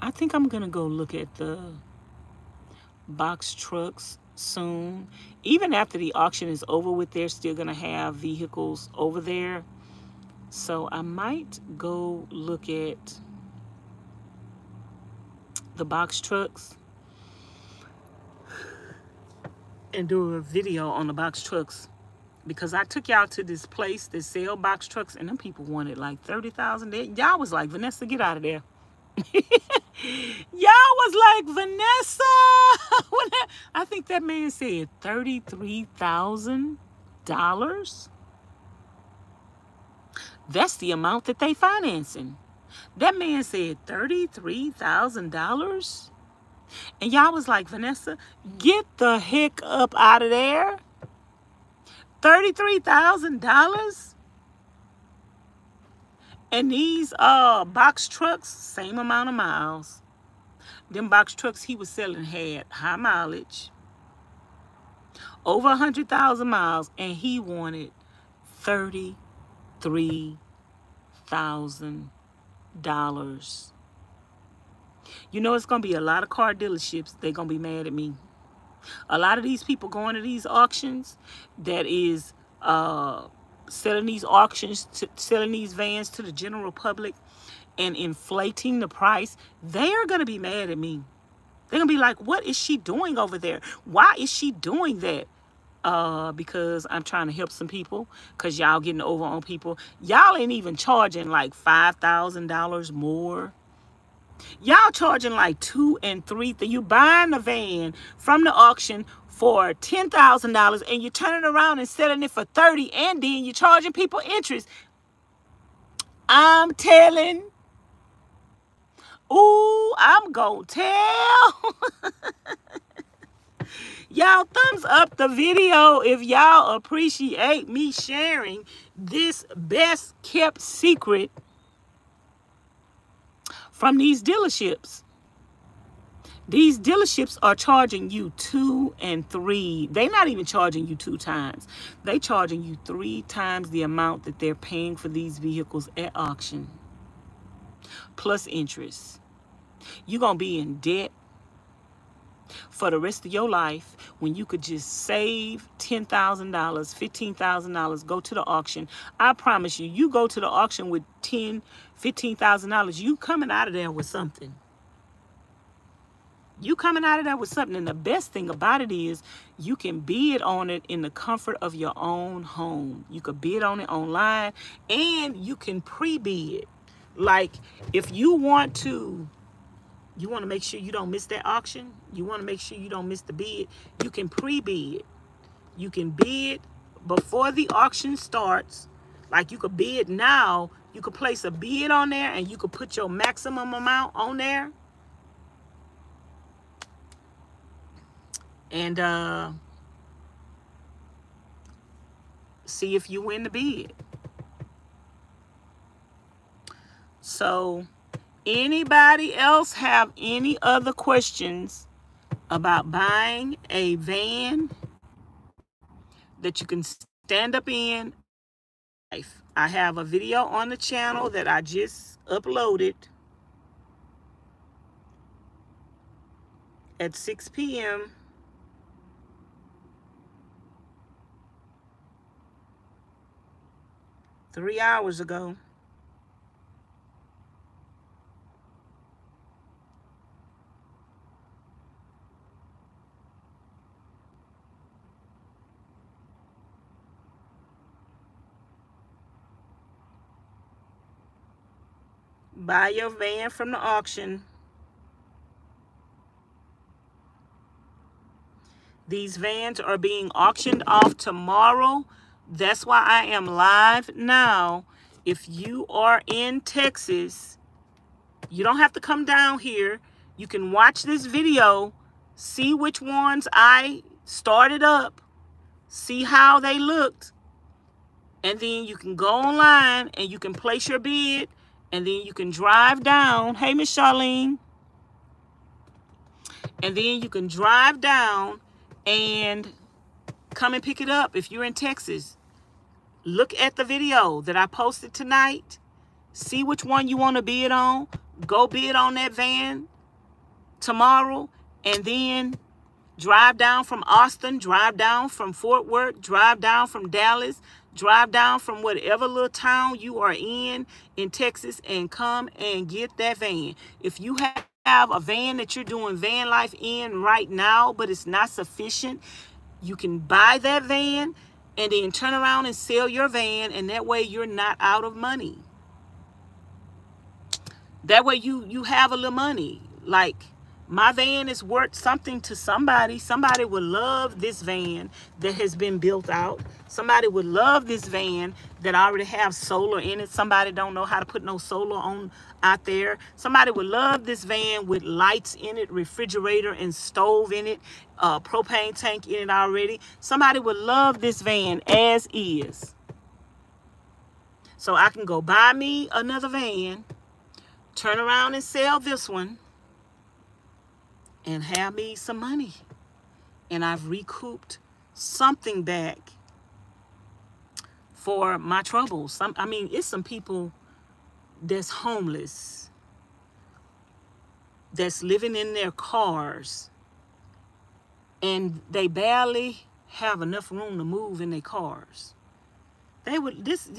I think I'm gonna go look at the box trucks soon. Even after the auction is over with, they're still gonna have vehicles over there. So I might go look at the box trucks and do a video on the box trucks, because I took y'all to this place that sell box trucks, and them people wanted like thirty thousand dollars. Y'all was like, Vanessa, get out of there. Y'all was like, Vanessa. I think that man said thirty-three thousand dollars. That's the amount that they financing. That man said thirty-three thousand dollars. And y'all was like, Vanessa, get the heck up out of there. thirty-three thousand dollars? And these uh, box trucks, same amount of miles. Them box trucks he was selling had high mileage, over one hundred thousand miles, and he wanted thirty-three thousand dollars. You know, it's going to be a lot of car dealerships. They're going to be mad at me. A lot of these people going to these auctions that is uh, selling these auctions, to, selling these vans to the general public and inflating the price, they are going to be mad at me. They're going to be like, what is she doing over there? Why is she doing that? Uh, because I'm trying to help some people, because y'all getting over on people. Y'all ain't even charging like five thousand dollars more. Y'all charging like two and three. Th you buying a van from the auction for ten thousand dollars, and you're turning around and selling it for thirty, and then you're charging people interest. I'm telling. Ooh, I'm gonna tell. Y'all thumbs up the video if y'all appreciate me sharing this best kept secret from these dealerships. These dealerships are charging you two and three. They're not even charging you two times. They're charging you three times the amount that they're paying for these vehicles at auction, plus interest. You're going to be in debt for the rest of your life when you could just save ten thousand dollars, fifteen thousand dollars, go to the auction. I promise you, you go to the auction with ten thousand, fifteen thousand dollars, you coming out of there with something. You coming out of there with something. And the best thing about it is you can bid on it in the comfort of your own home. You could bid on it online, and you can pre-bid. Like, if you want to, you want to make sure you don't miss that auction, you want to make sure you don't miss the bid, you can pre-bid. You can bid before the auction starts. Like, you could bid now. You could place a bid on there, and you could put your maximum amount on there. And uh, see if you win the bid. So Anybody else have any other questions about buying a van that you can stand up in? I have a video on the channel that I just uploaded at six p m three hours ago. Buy your van from the auction. These vans are being auctioned off tomorrow. That's why I am live now. If you are in Texas, you don't have to come down here. You can watch this video, see which ones I started up, see how they looked, and then you can go online and you can place your bid. And then you can drive down. Hey, Miss Charlene. And then you can drive down and come and pick it up if you're in Texas. Look at the video that I posted tonight. See which one you want to bid on. Go bid on that van tomorrow. And then drive down from Austin. Drive down from Fort Worth. Drive down from Dallas. Drive down from whatever little town you are in, in Texas, and come and get that van. If you have a van that you're doing van life in right now, but it's not sufficient, you can buy that van and then turn around and sell your van, and that way you're not out of money. That way you, you have a little money. Like, my van is worth something to somebody. Somebody would love this van that has been built out. Somebody would love this van that already have solar in it. Somebody don't know how to put no solar on out there. Somebody would love this van with lights in it, refrigerator and stove in it, uh, propane tank in it already. Somebody would love this van as is. So I can go buy me another van, turn around and sell this one, and have me some money. And I've recouped something back for my troubles. Some, I mean, it's some people that's homeless, that's living in their cars, and they barely have enough room to move in their cars. They would, this,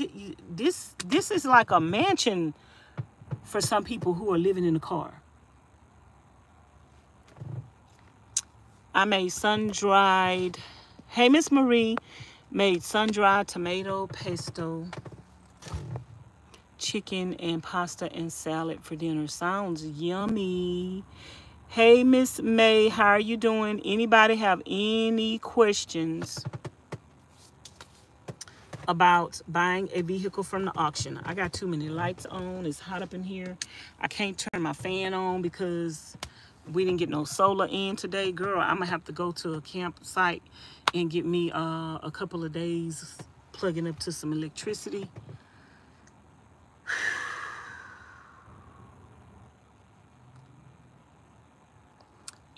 this, this is like a mansion for some people who are living in a car. I made sun-dried, hey, Miss Marie, made sun-dried tomato pesto, chicken and pasta and salad for dinner. Sounds yummy. Hey, Miss May, how are you doing? Anybody have any questions about buying a vehicle from the auction? I got too many lights on. It's hot up in here. I can't turn my fan on because we didn't get no solar in today. Girl, I'm gonna have to go to a campsite and get me uh, a couple of days plugging up to some electricity.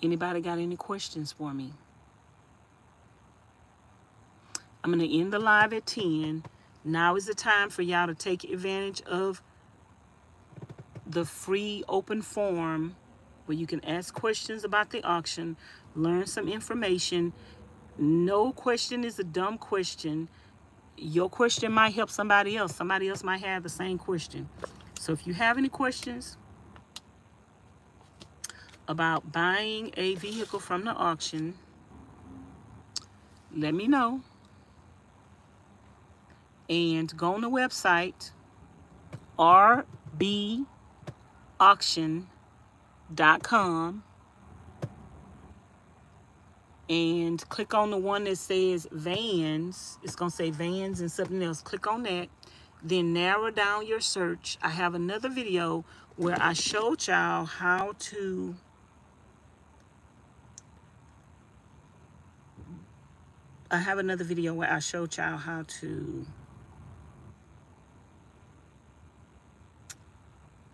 Anybody got any questions for me? I'm gonna end the live at ten. Now is the time for y'all to take advantage of the free open forum where you can ask questions about the auction, learn some information. No question is a dumb question. Your question might help somebody else. Somebody else might have the same question. So if you have any questions about buying a vehicle from the auction, let me know. And go on the website, r b auction dot com, and click on the one that says vans. It's gonna say vans and something else. Click on that, then narrow down your search. I have another video where I showed y'all how to I have another video where I showed y'all how to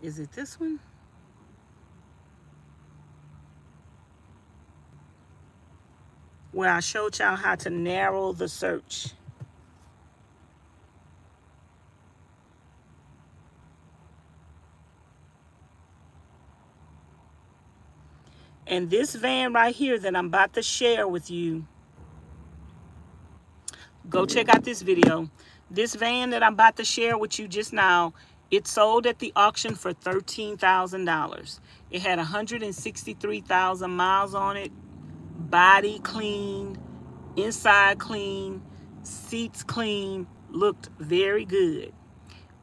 is it this one where I showed y'all how to narrow the search. And this van right here that I'm about to share with you, go check out this video. This van that I'm about to share with you just now, it sold at the auction for thirteen thousand dollars. It had one hundred sixty-three thousand miles on it, body clean, inside clean, seats clean, looked very good.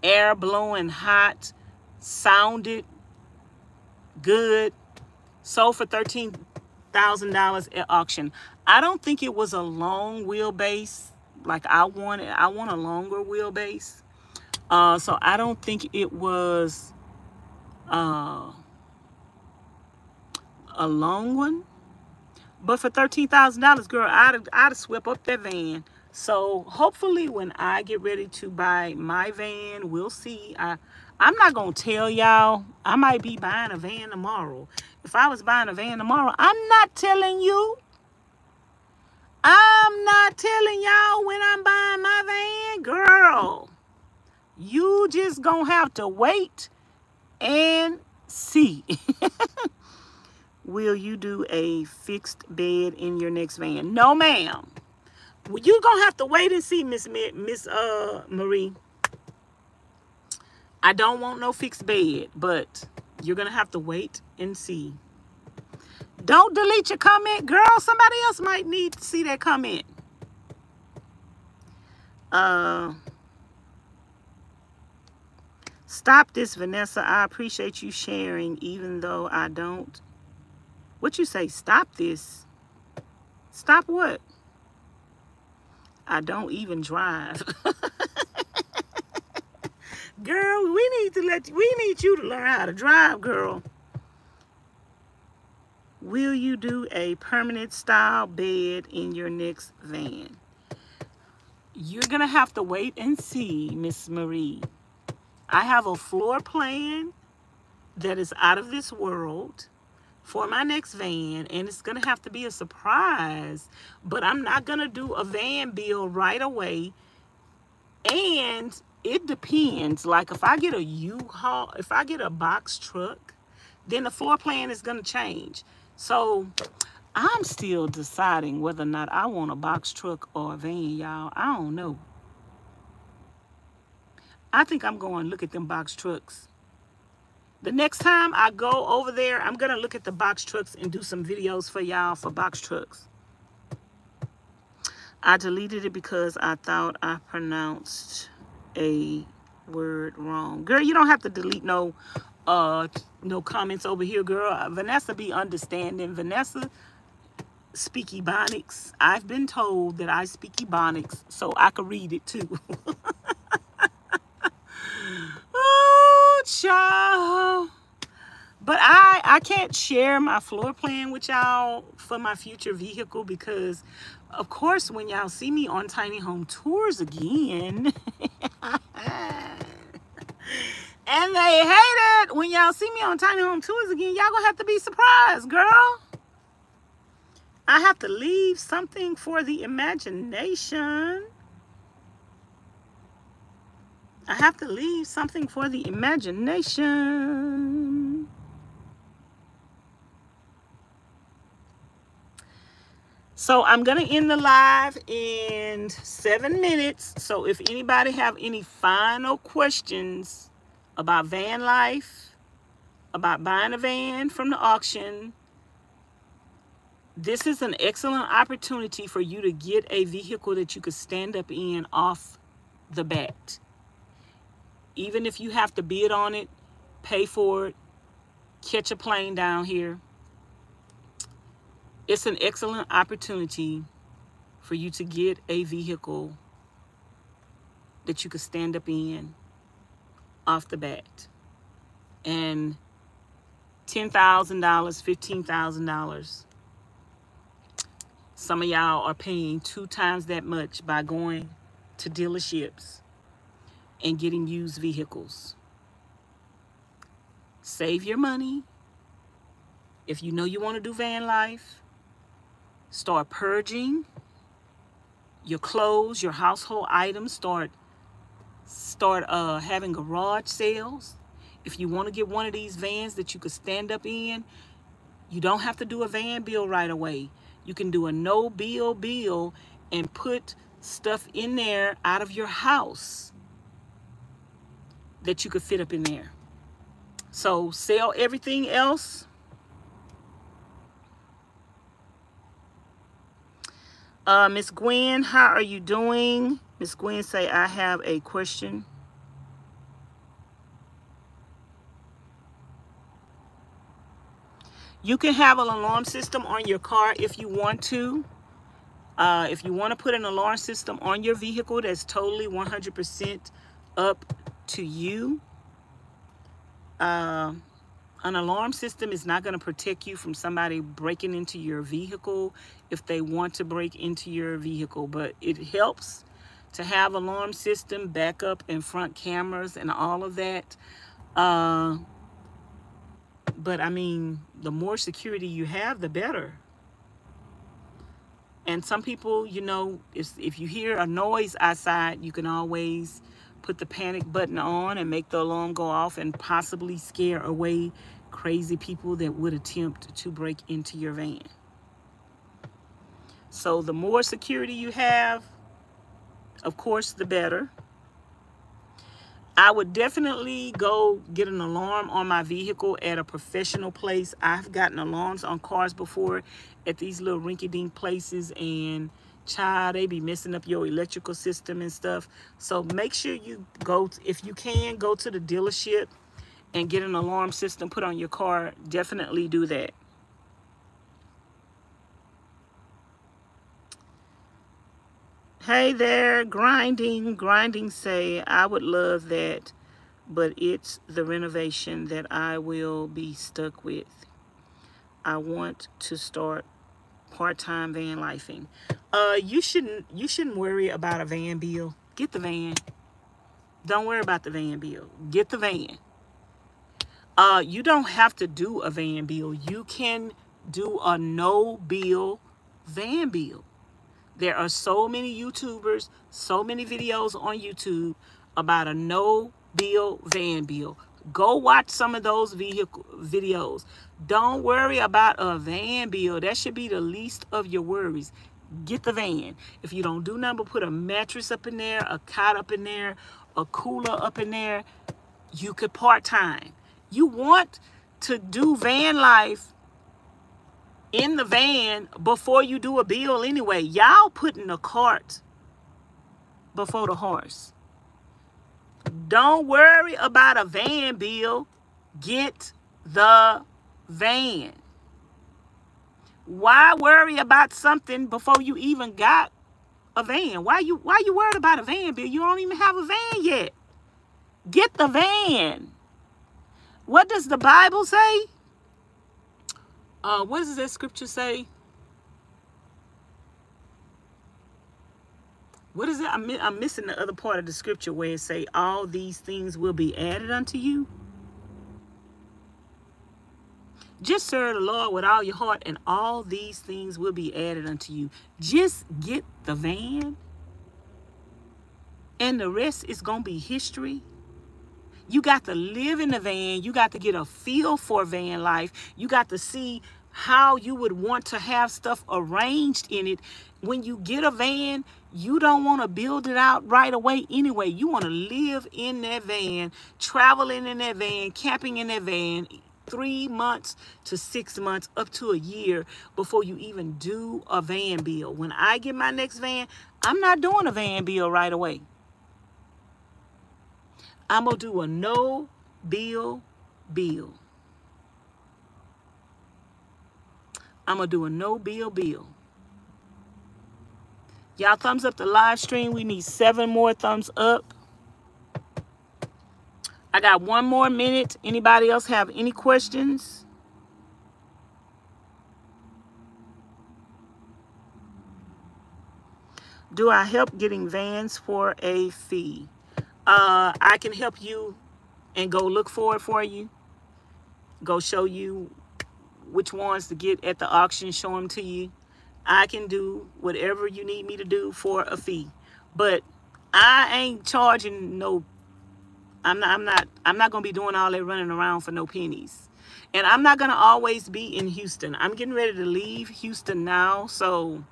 Air blowing hot, sounded good. Sold for thirteen thousand dollars at auction. I don't think it was a long wheelbase like I wanted. I want a longer wheelbase. Uh, so I don't think it was uh, a long one. But for thirteen thousand dollars, girl, I'd have, I'd have swept up that van. So hopefully when I get ready to buy my van, we'll see. I, I'm not going to tell y'all. I might be buying a van tomorrow. If I was buying a van tomorrow, I'm not telling you. I'm not telling y'all when I'm buying my van. Girl, you just going to have to wait and see. Will you do a fixed bed in your next van? No, ma'am. You're going to have to wait and see, Miss Miss uh, Marie. I don't want no fixed bed, but you're going to have to wait and see. Don't delete your comment, girl. Somebody else might need to see that comment. Uh, stop this, Vanessa. I appreciate you sharing, even though I don't. What you say? Stop this. Stop what? I don't even drive. Girl, we need to let you, we need you to learn how to drive, girl. Will you do a permanent style bed in your next van? You're going to have to wait and see, Miss Marie. I have a floor plan that is out of this world for my next van, and it's going to have to be a surprise, but I'm not going to do a van build right away. And it depends. Like if I get a U-Haul, if I get a box truck, then the floor plan is going to change. So I'm still deciding whether or not I want a box truck or a van, y'all. I don't know. I think I'm going to look at them box trucks. The next time I go over there, I'm going to look at the box trucks and do some videos for y'all for box trucks. I deleted it because I thought I pronounced a word wrong. Girl, you don't have to delete no uh no comments over here, girl. Vanessa be understanding. Vanessa speak Ebonics. I've been told that I speak Ebonics, so I could read it too. Oh, child. But I I can't share my floor plan with y'all for my future vehicle because, of course, when y'all see me on Tiny Home Tours again, and they hate it. When y'all see me on Tiny Home Tours again, y'all gonna have to be surprised, girl. I have to leave something for the imagination. I have to leave something for the imagination. So I'm going to end the live in seven minutes. So if anybody have any final questions about van life, about buying a van from the auction, this is an excellent opportunity for you to get a vehicle that you could stand up in off the bat. Even if you have to bid on it, pay for it, catch a plane down here. It's an excellent opportunity for you to get a vehicle that you could stand up in off the bat. And ten thousand dollars, fifteen thousand dollars. Some of y'all are paying two times that much by going to dealerships and getting used vehicles. Save your money. If you know you want to do van life, Start purging your clothes, your household items. Start start uh, having garage sales. If you want to get one of these vans that you could stand up in, you don't have to do a van bill right away. You can do a no bill bill and put stuff in there out of your house that you could fit up in there. So sell everything else. Uh, Miss Gwen, how are you doing? Miss Gwen say, I have a question. You can have an alarm system on your car if you want to. Uh, if you want to put an alarm system on your vehicle, that's totally one hundred percent up to you. Uh, an alarm system is not going to protect you from somebody breaking into your vehicle if they want to break into your vehicle. But it helps to have alarm system, backup, and front cameras, and all of that. Uh, but, I mean, the more security you have, the better. And some people, you know, if, if you hear a noise outside, you can always put the panic button on and make the alarm go off and possibly scare away crazy people that would attempt to break into your van. So the more security you have, of course, the better. I would definitely go get an alarm on my vehicle at a professional place. I've gotten alarms on cars before at these little rinky-dink places, and child, they be messing up your electrical system and stuff. So make sure you go, if you can, go to the dealership and get an alarm system put on your car. Definitely do that. Hey there, grinding, grinding say, I would love that, but it's the renovation that I will be stuck with. I want to start part-time van lifing. Uh, you shouldn't, you shouldn't worry about a van bill. Get the van. Don't worry about the van bill. Get the van. Uh, you don't have to do a van bill. You can do a no-bill van bill. There are so many YouTubers, so many videos on YouTube about a no-bill van bill. Go watch some of those vehicle videos. Don't worry about a van bill. That should be the least of your worries. Get the van. If you don't do nothing but put a mattress up in there, a cot up in there, a cooler up in there, you could part-time. You want to do van life in the van before you do a bill anyway. Y'all putting the cart before the horse. Don't worry about a van bill. Get the van. Why worry about something before you even got a van? Why you why you worried about a van bill? You don't even have a van yet. Get the van. What does the Bible say? Uh, what does that scripture say? What is it? I'm, I'm missing the other part of the scripture where it say, all these things will be added unto you. Just serve the Lord with all your heart, and all these things will be added unto you. Just get the van, and the rest is going to be history. You got to live in the van. You got to get a feel for van life. You got to see how you would want to have stuff arranged in it. When you get a van, you don't want to build it out right away anyway. You want to live in that van, traveling in that van, camping in that van, three months to six months, up to a year before you even do a van bill. When I get my next van, I'm not doing a van bill right away. I'm going to do a no bill bill. I'm going to do a no bill bill. Y'all thumbs up the live stream. We need seven more thumbs up. I got one more minute. Anybody else have any questions? Do I help getting vans for a fee? Uh, I can help you and go look for it for you. Go show you which ones to get at the auction, show them to you. I can do whatever you need me to do for a fee, but I ain't charging no. I'm not. I'm not. I'm not gonna be doing all that running around for no pennies, and I'm not gonna always be in Houston. I'm getting ready to leave Houston now, so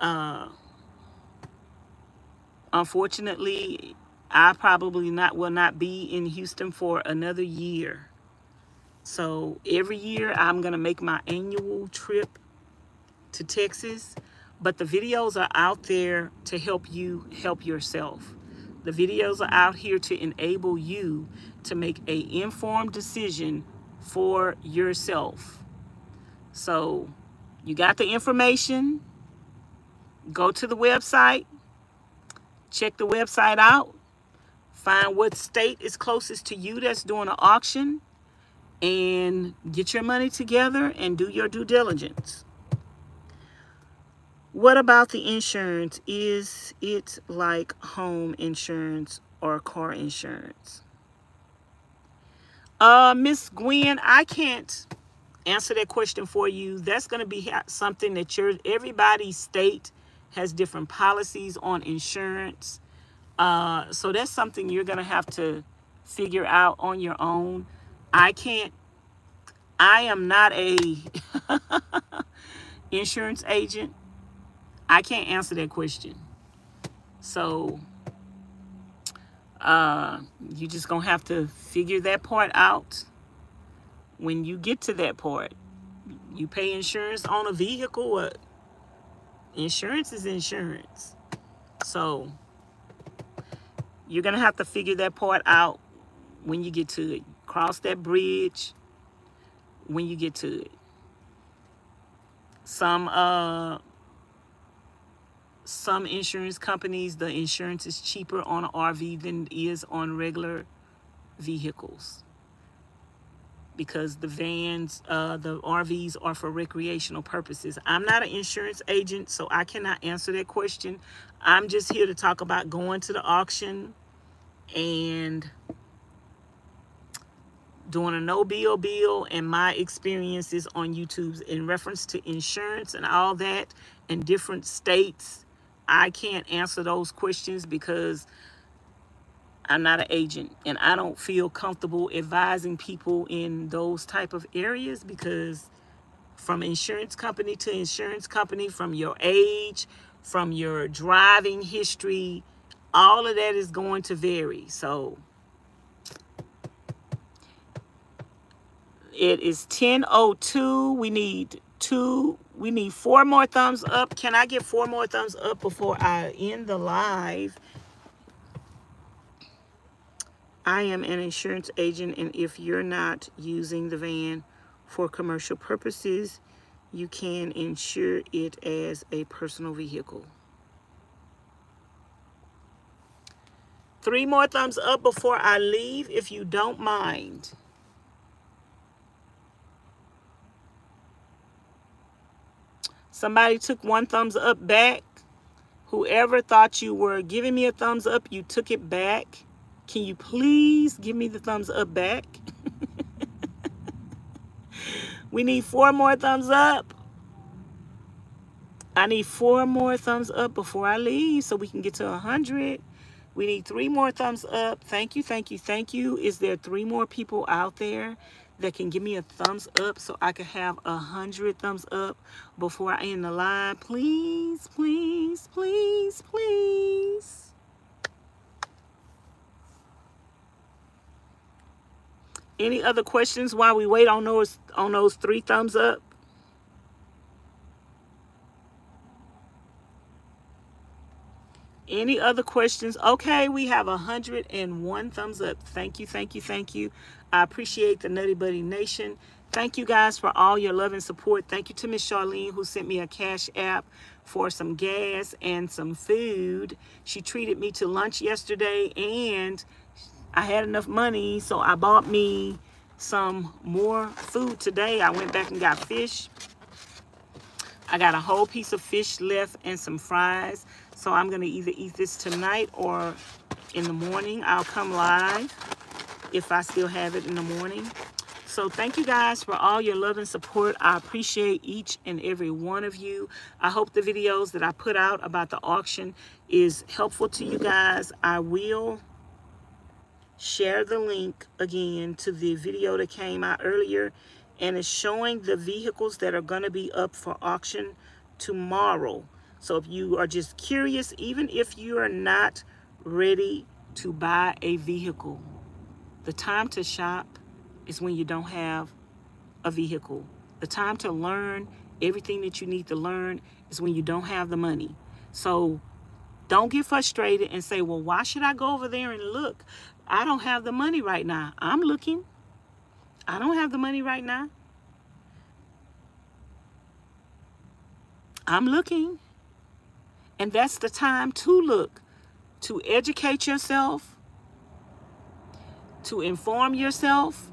uh, unfortunately, I probably not will not be in Houston for another year. So every year I'm gonna make my annual trip to Texas, but the videos are out there to help you help yourself. The videos are out here to enable you to make an informed decision for yourself. So you got the information, go to the website, check the website out, find what state is closest to you that's doing an auction, and get your money together and do your due diligence. What about the insurance? Is it like home insurance or car insurance? Uh, Miss Gwen, I can't answer that question for you. That's going to be something that your everybody's state has different policies on insurance. Uh, so that's something you're going to have to figure out on your own. I can't, I am not a insurance agent. I can't answer that question. So uh, you just gonna have to figure that part out when you get to that part. You pay insurance on a vehicle. What? Insurance is insurance. So you're gonna have to figure that part out when you get to it. Cross that bridge when you get to it. Some uh. Some insurance companies, the insurance is cheaper on an R V than it is on regular vehicles, because the vans, uh, the R Vs are for recreational purposes. I'm not an insurance agent, so I cannot answer that question. I'm just here to talk about going to the auction and doing a no-bill bill and my experiences on YouTube in reference to insurance and all that and different states. I can't answer those questions because I'm not an agent, and I don't feel comfortable advising people in those type of areas, because from insurance company to insurance company, from your age, from your driving history, all of that is going to vary. So it is ten oh two. We need two. We need four more thumbs up. Can I get four more thumbs up before I end the live? I am an insurance agent, and if you're not using the van for commercial purposes, you can insure it as a personal vehicle. Three more thumbs up before I leave, if you don't mind. Somebody took one thumbs up back. Whoever thought you were giving me a thumbs up, you took it back. Can you please give me the thumbs up back? We need four more thumbs up. I need four more thumbs up before I leave so we can get to one hundred. We need three more thumbs up. Thank you, thank you, thank you. Is there three more people out there that can give me a thumbs up so I can have a hundred thumbs up before I end the live? Please, please, please, please. Any other questions while we wait on those on those three thumbs up? Any other questions? Okay, we have one hundred and one thumbs up. Thank you, thank you, thank you. I appreciate the Nutty Buddy Nation. Thank you guys for all your love and support. Thank you to Miss Charlene, who sent me a Cash App for some gas and some food. She treated me to lunch yesterday, and I had enough money, so I bought me some more food today. I went back and got fish. I got a whole piece of fish left and some fries. So I'm gonna either eat this tonight or in the morning. I'll come live if I still have it in the morning. So thank you guys for all your love and support. I appreciate each and every one of you. I hope the videos that I put out about the auction is helpful to you guys. I will share the link again to the video that came out earlier, and it's showing the vehicles that are going to be up for auction tomorrow. So if you are just curious, even if you are not ready to buy a vehicle, the time to shop is when you don't have a vehicle. The time to learn everything that you need to learn is when you don't have the money. So don't get frustrated and say, well, why should I go over there and look? I don't have the money right now. I'm looking. I don't have the money right now. I'm looking. And that's the time to look, to educate yourself, to inform yourself,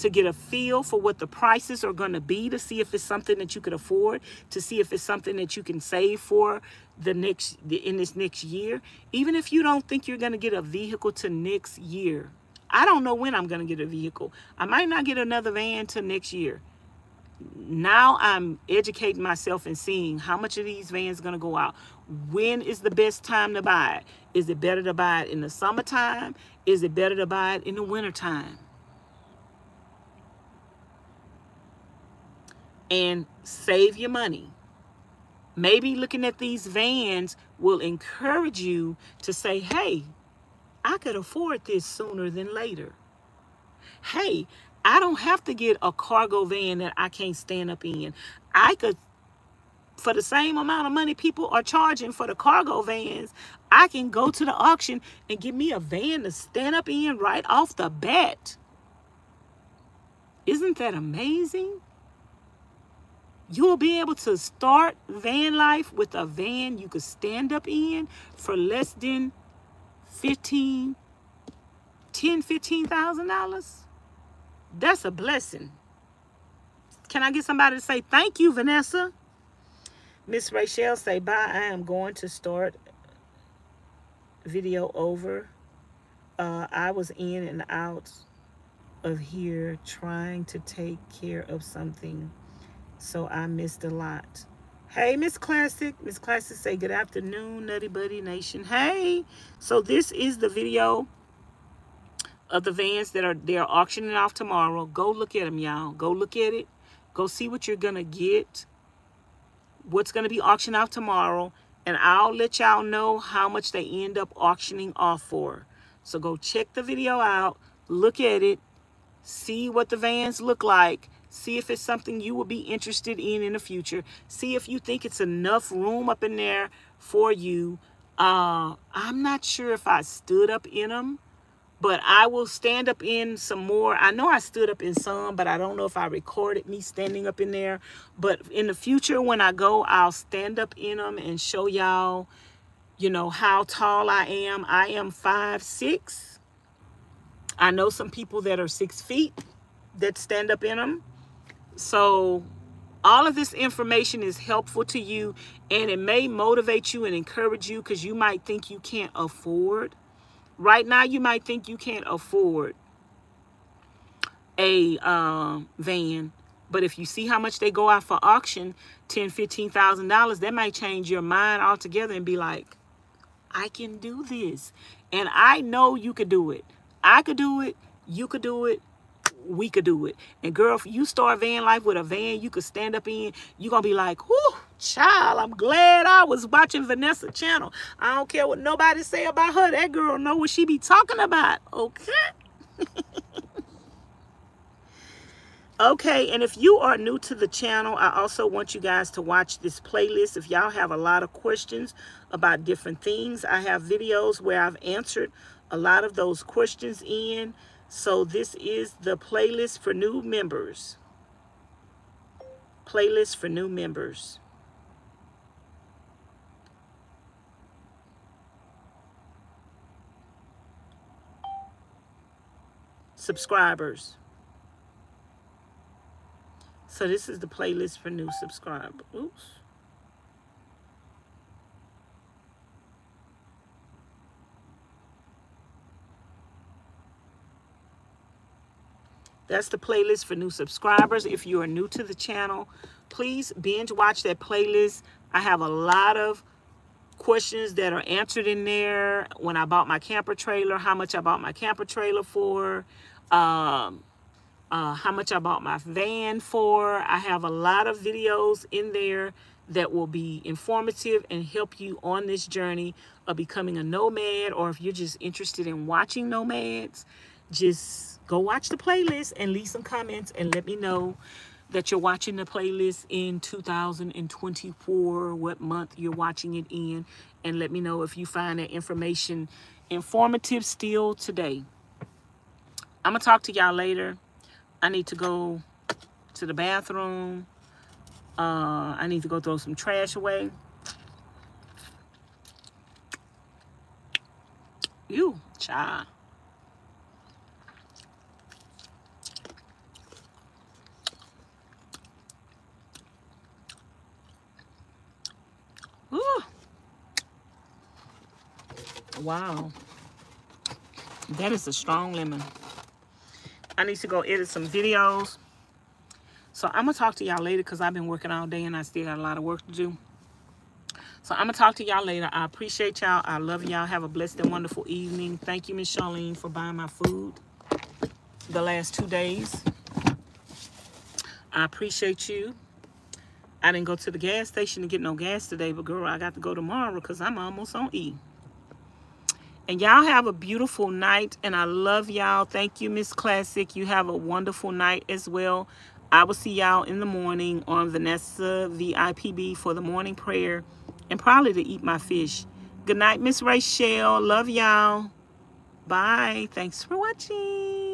to get a feel for what the prices are going to be, to see if it's something that you could afford, to see if it's something that you can save for the next the, in this next year. Even if you don't think you're going to get a vehicle to next year. I don't know when I'm going to get a vehicle. I might not get another van till next year. Now I'm educating myself and seeing how much of these vans going to go out. When is the best time to buy it? Is it better to buy it in the summertime? Is it better to buy it in the wintertime? And save your money. Maybe looking at these vans will encourage you to say, hey, I could afford this sooner than later. Hey, I don't have to get a cargo van that I can't stand up in. I could, for the same amount of money people are charging for the cargo vans, I can go to the auction and get me a van to stand up in right off the bat. Isn't that amazing? You'll be able to start van life with a van you could stand up in for less than fifteen, ten, fifteen thousand dollars. That's a blessing. Can I get somebody to say thank you, Vanessa? Miss Rachelle say bye. I am going to start video over. Uh, I was in and out of here trying to take care of something, so I missed a lot. Hey, Miss Classic. Miss Classic say good afternoon, Nutty Buddy Nation. Hey. So this is the video of the vans that are they're auctioning off tomorrow. Go look at them, y'all. Go look at it. Go see what you're gonna get, what's gonna be auctioned off tomorrow, and I'll let y'all know how much they end up auctioning off for. So go check the video out, look at it, see what the vans look like, see if it's something you will be interested in in the future, see if you think it's enough room up in there for you. uh I'm not sure if I stood up in them, but I will stand up in some more. I know I stood up in some, but I don't know if I recorded me standing up in there. But in the future, when I go, I'll stand up in them and show y'all, you know, how tall I am. I am five six. I know some people that are six feet that stand up in them. So all of this information is helpful to you, and it may motivate you and encourage you, because you might think you can't afford. Right now, you might think you can't afford a uh, van, but if you see how much they go out for auction, ten thousand, fifteen thousand dollars, that might change your mind altogether and be like, I can do this. And I know you could do it. I could do it. You could do it. We could do it. And girl, if you start van life with a van you could stand up in, you're gonna be like, whoo, child, I'm glad I was watching Vanessa channel. I don't care what nobody say about her. That girl know what she be talking about. Okay. Okay, and if you are new to the channel, I also want you guys to watch this playlist. If y'all have a lot of questions about different things, I have videos where I've answered a lot of those questions in. So this is the playlist for new members. Playlist for new members. Subscribers. So this is the playlist for new subscribers. Oops. That's the playlist for new subscribers. If you are new to the channel, please binge watch that playlist. I have a lot of questions that are answered in there. When I bought my camper trailer, how much I bought my camper trailer for, um, uh, how much I bought my van for. I have a lot of videos in there that will be informative and help you on this journey of becoming a nomad, or if you're just interested in watching nomads, just go watch the playlist and leave some comments and let me know that you're watching the playlist in two thousand twenty-four, what month you're watching it in, and let me know if you find that information informative still today. I'm gonna talk to y'all later. I need to go to the bathroom. Uh, I need to go throw some trash away. Ew, child. Ooh. Wow. That is a strong lemon. I need to go edit some videos. So I'm going to talk to y'all later because I've been working all day and I still got a lot of work to do. So I'm going to talk to y'all later. I appreciate y'all. I love y'all. Have a blessed and wonderful evening. Thank you, Miss Charlene, for buying my food the last two days. I appreciate you. I didn't go to the gas station to get no gas today, but girl, I got to go tomorrow because I'm almost on E. And y'all have a beautiful night, and I love y'all. Thank you, Miss Classic. You have a wonderful night as well. I will see y'all in the morning on Vanessa V I P B for the morning prayer and probably to eat my fish. Good night, Miss Rachelle. Love y'all. Bye. Thanks for watching.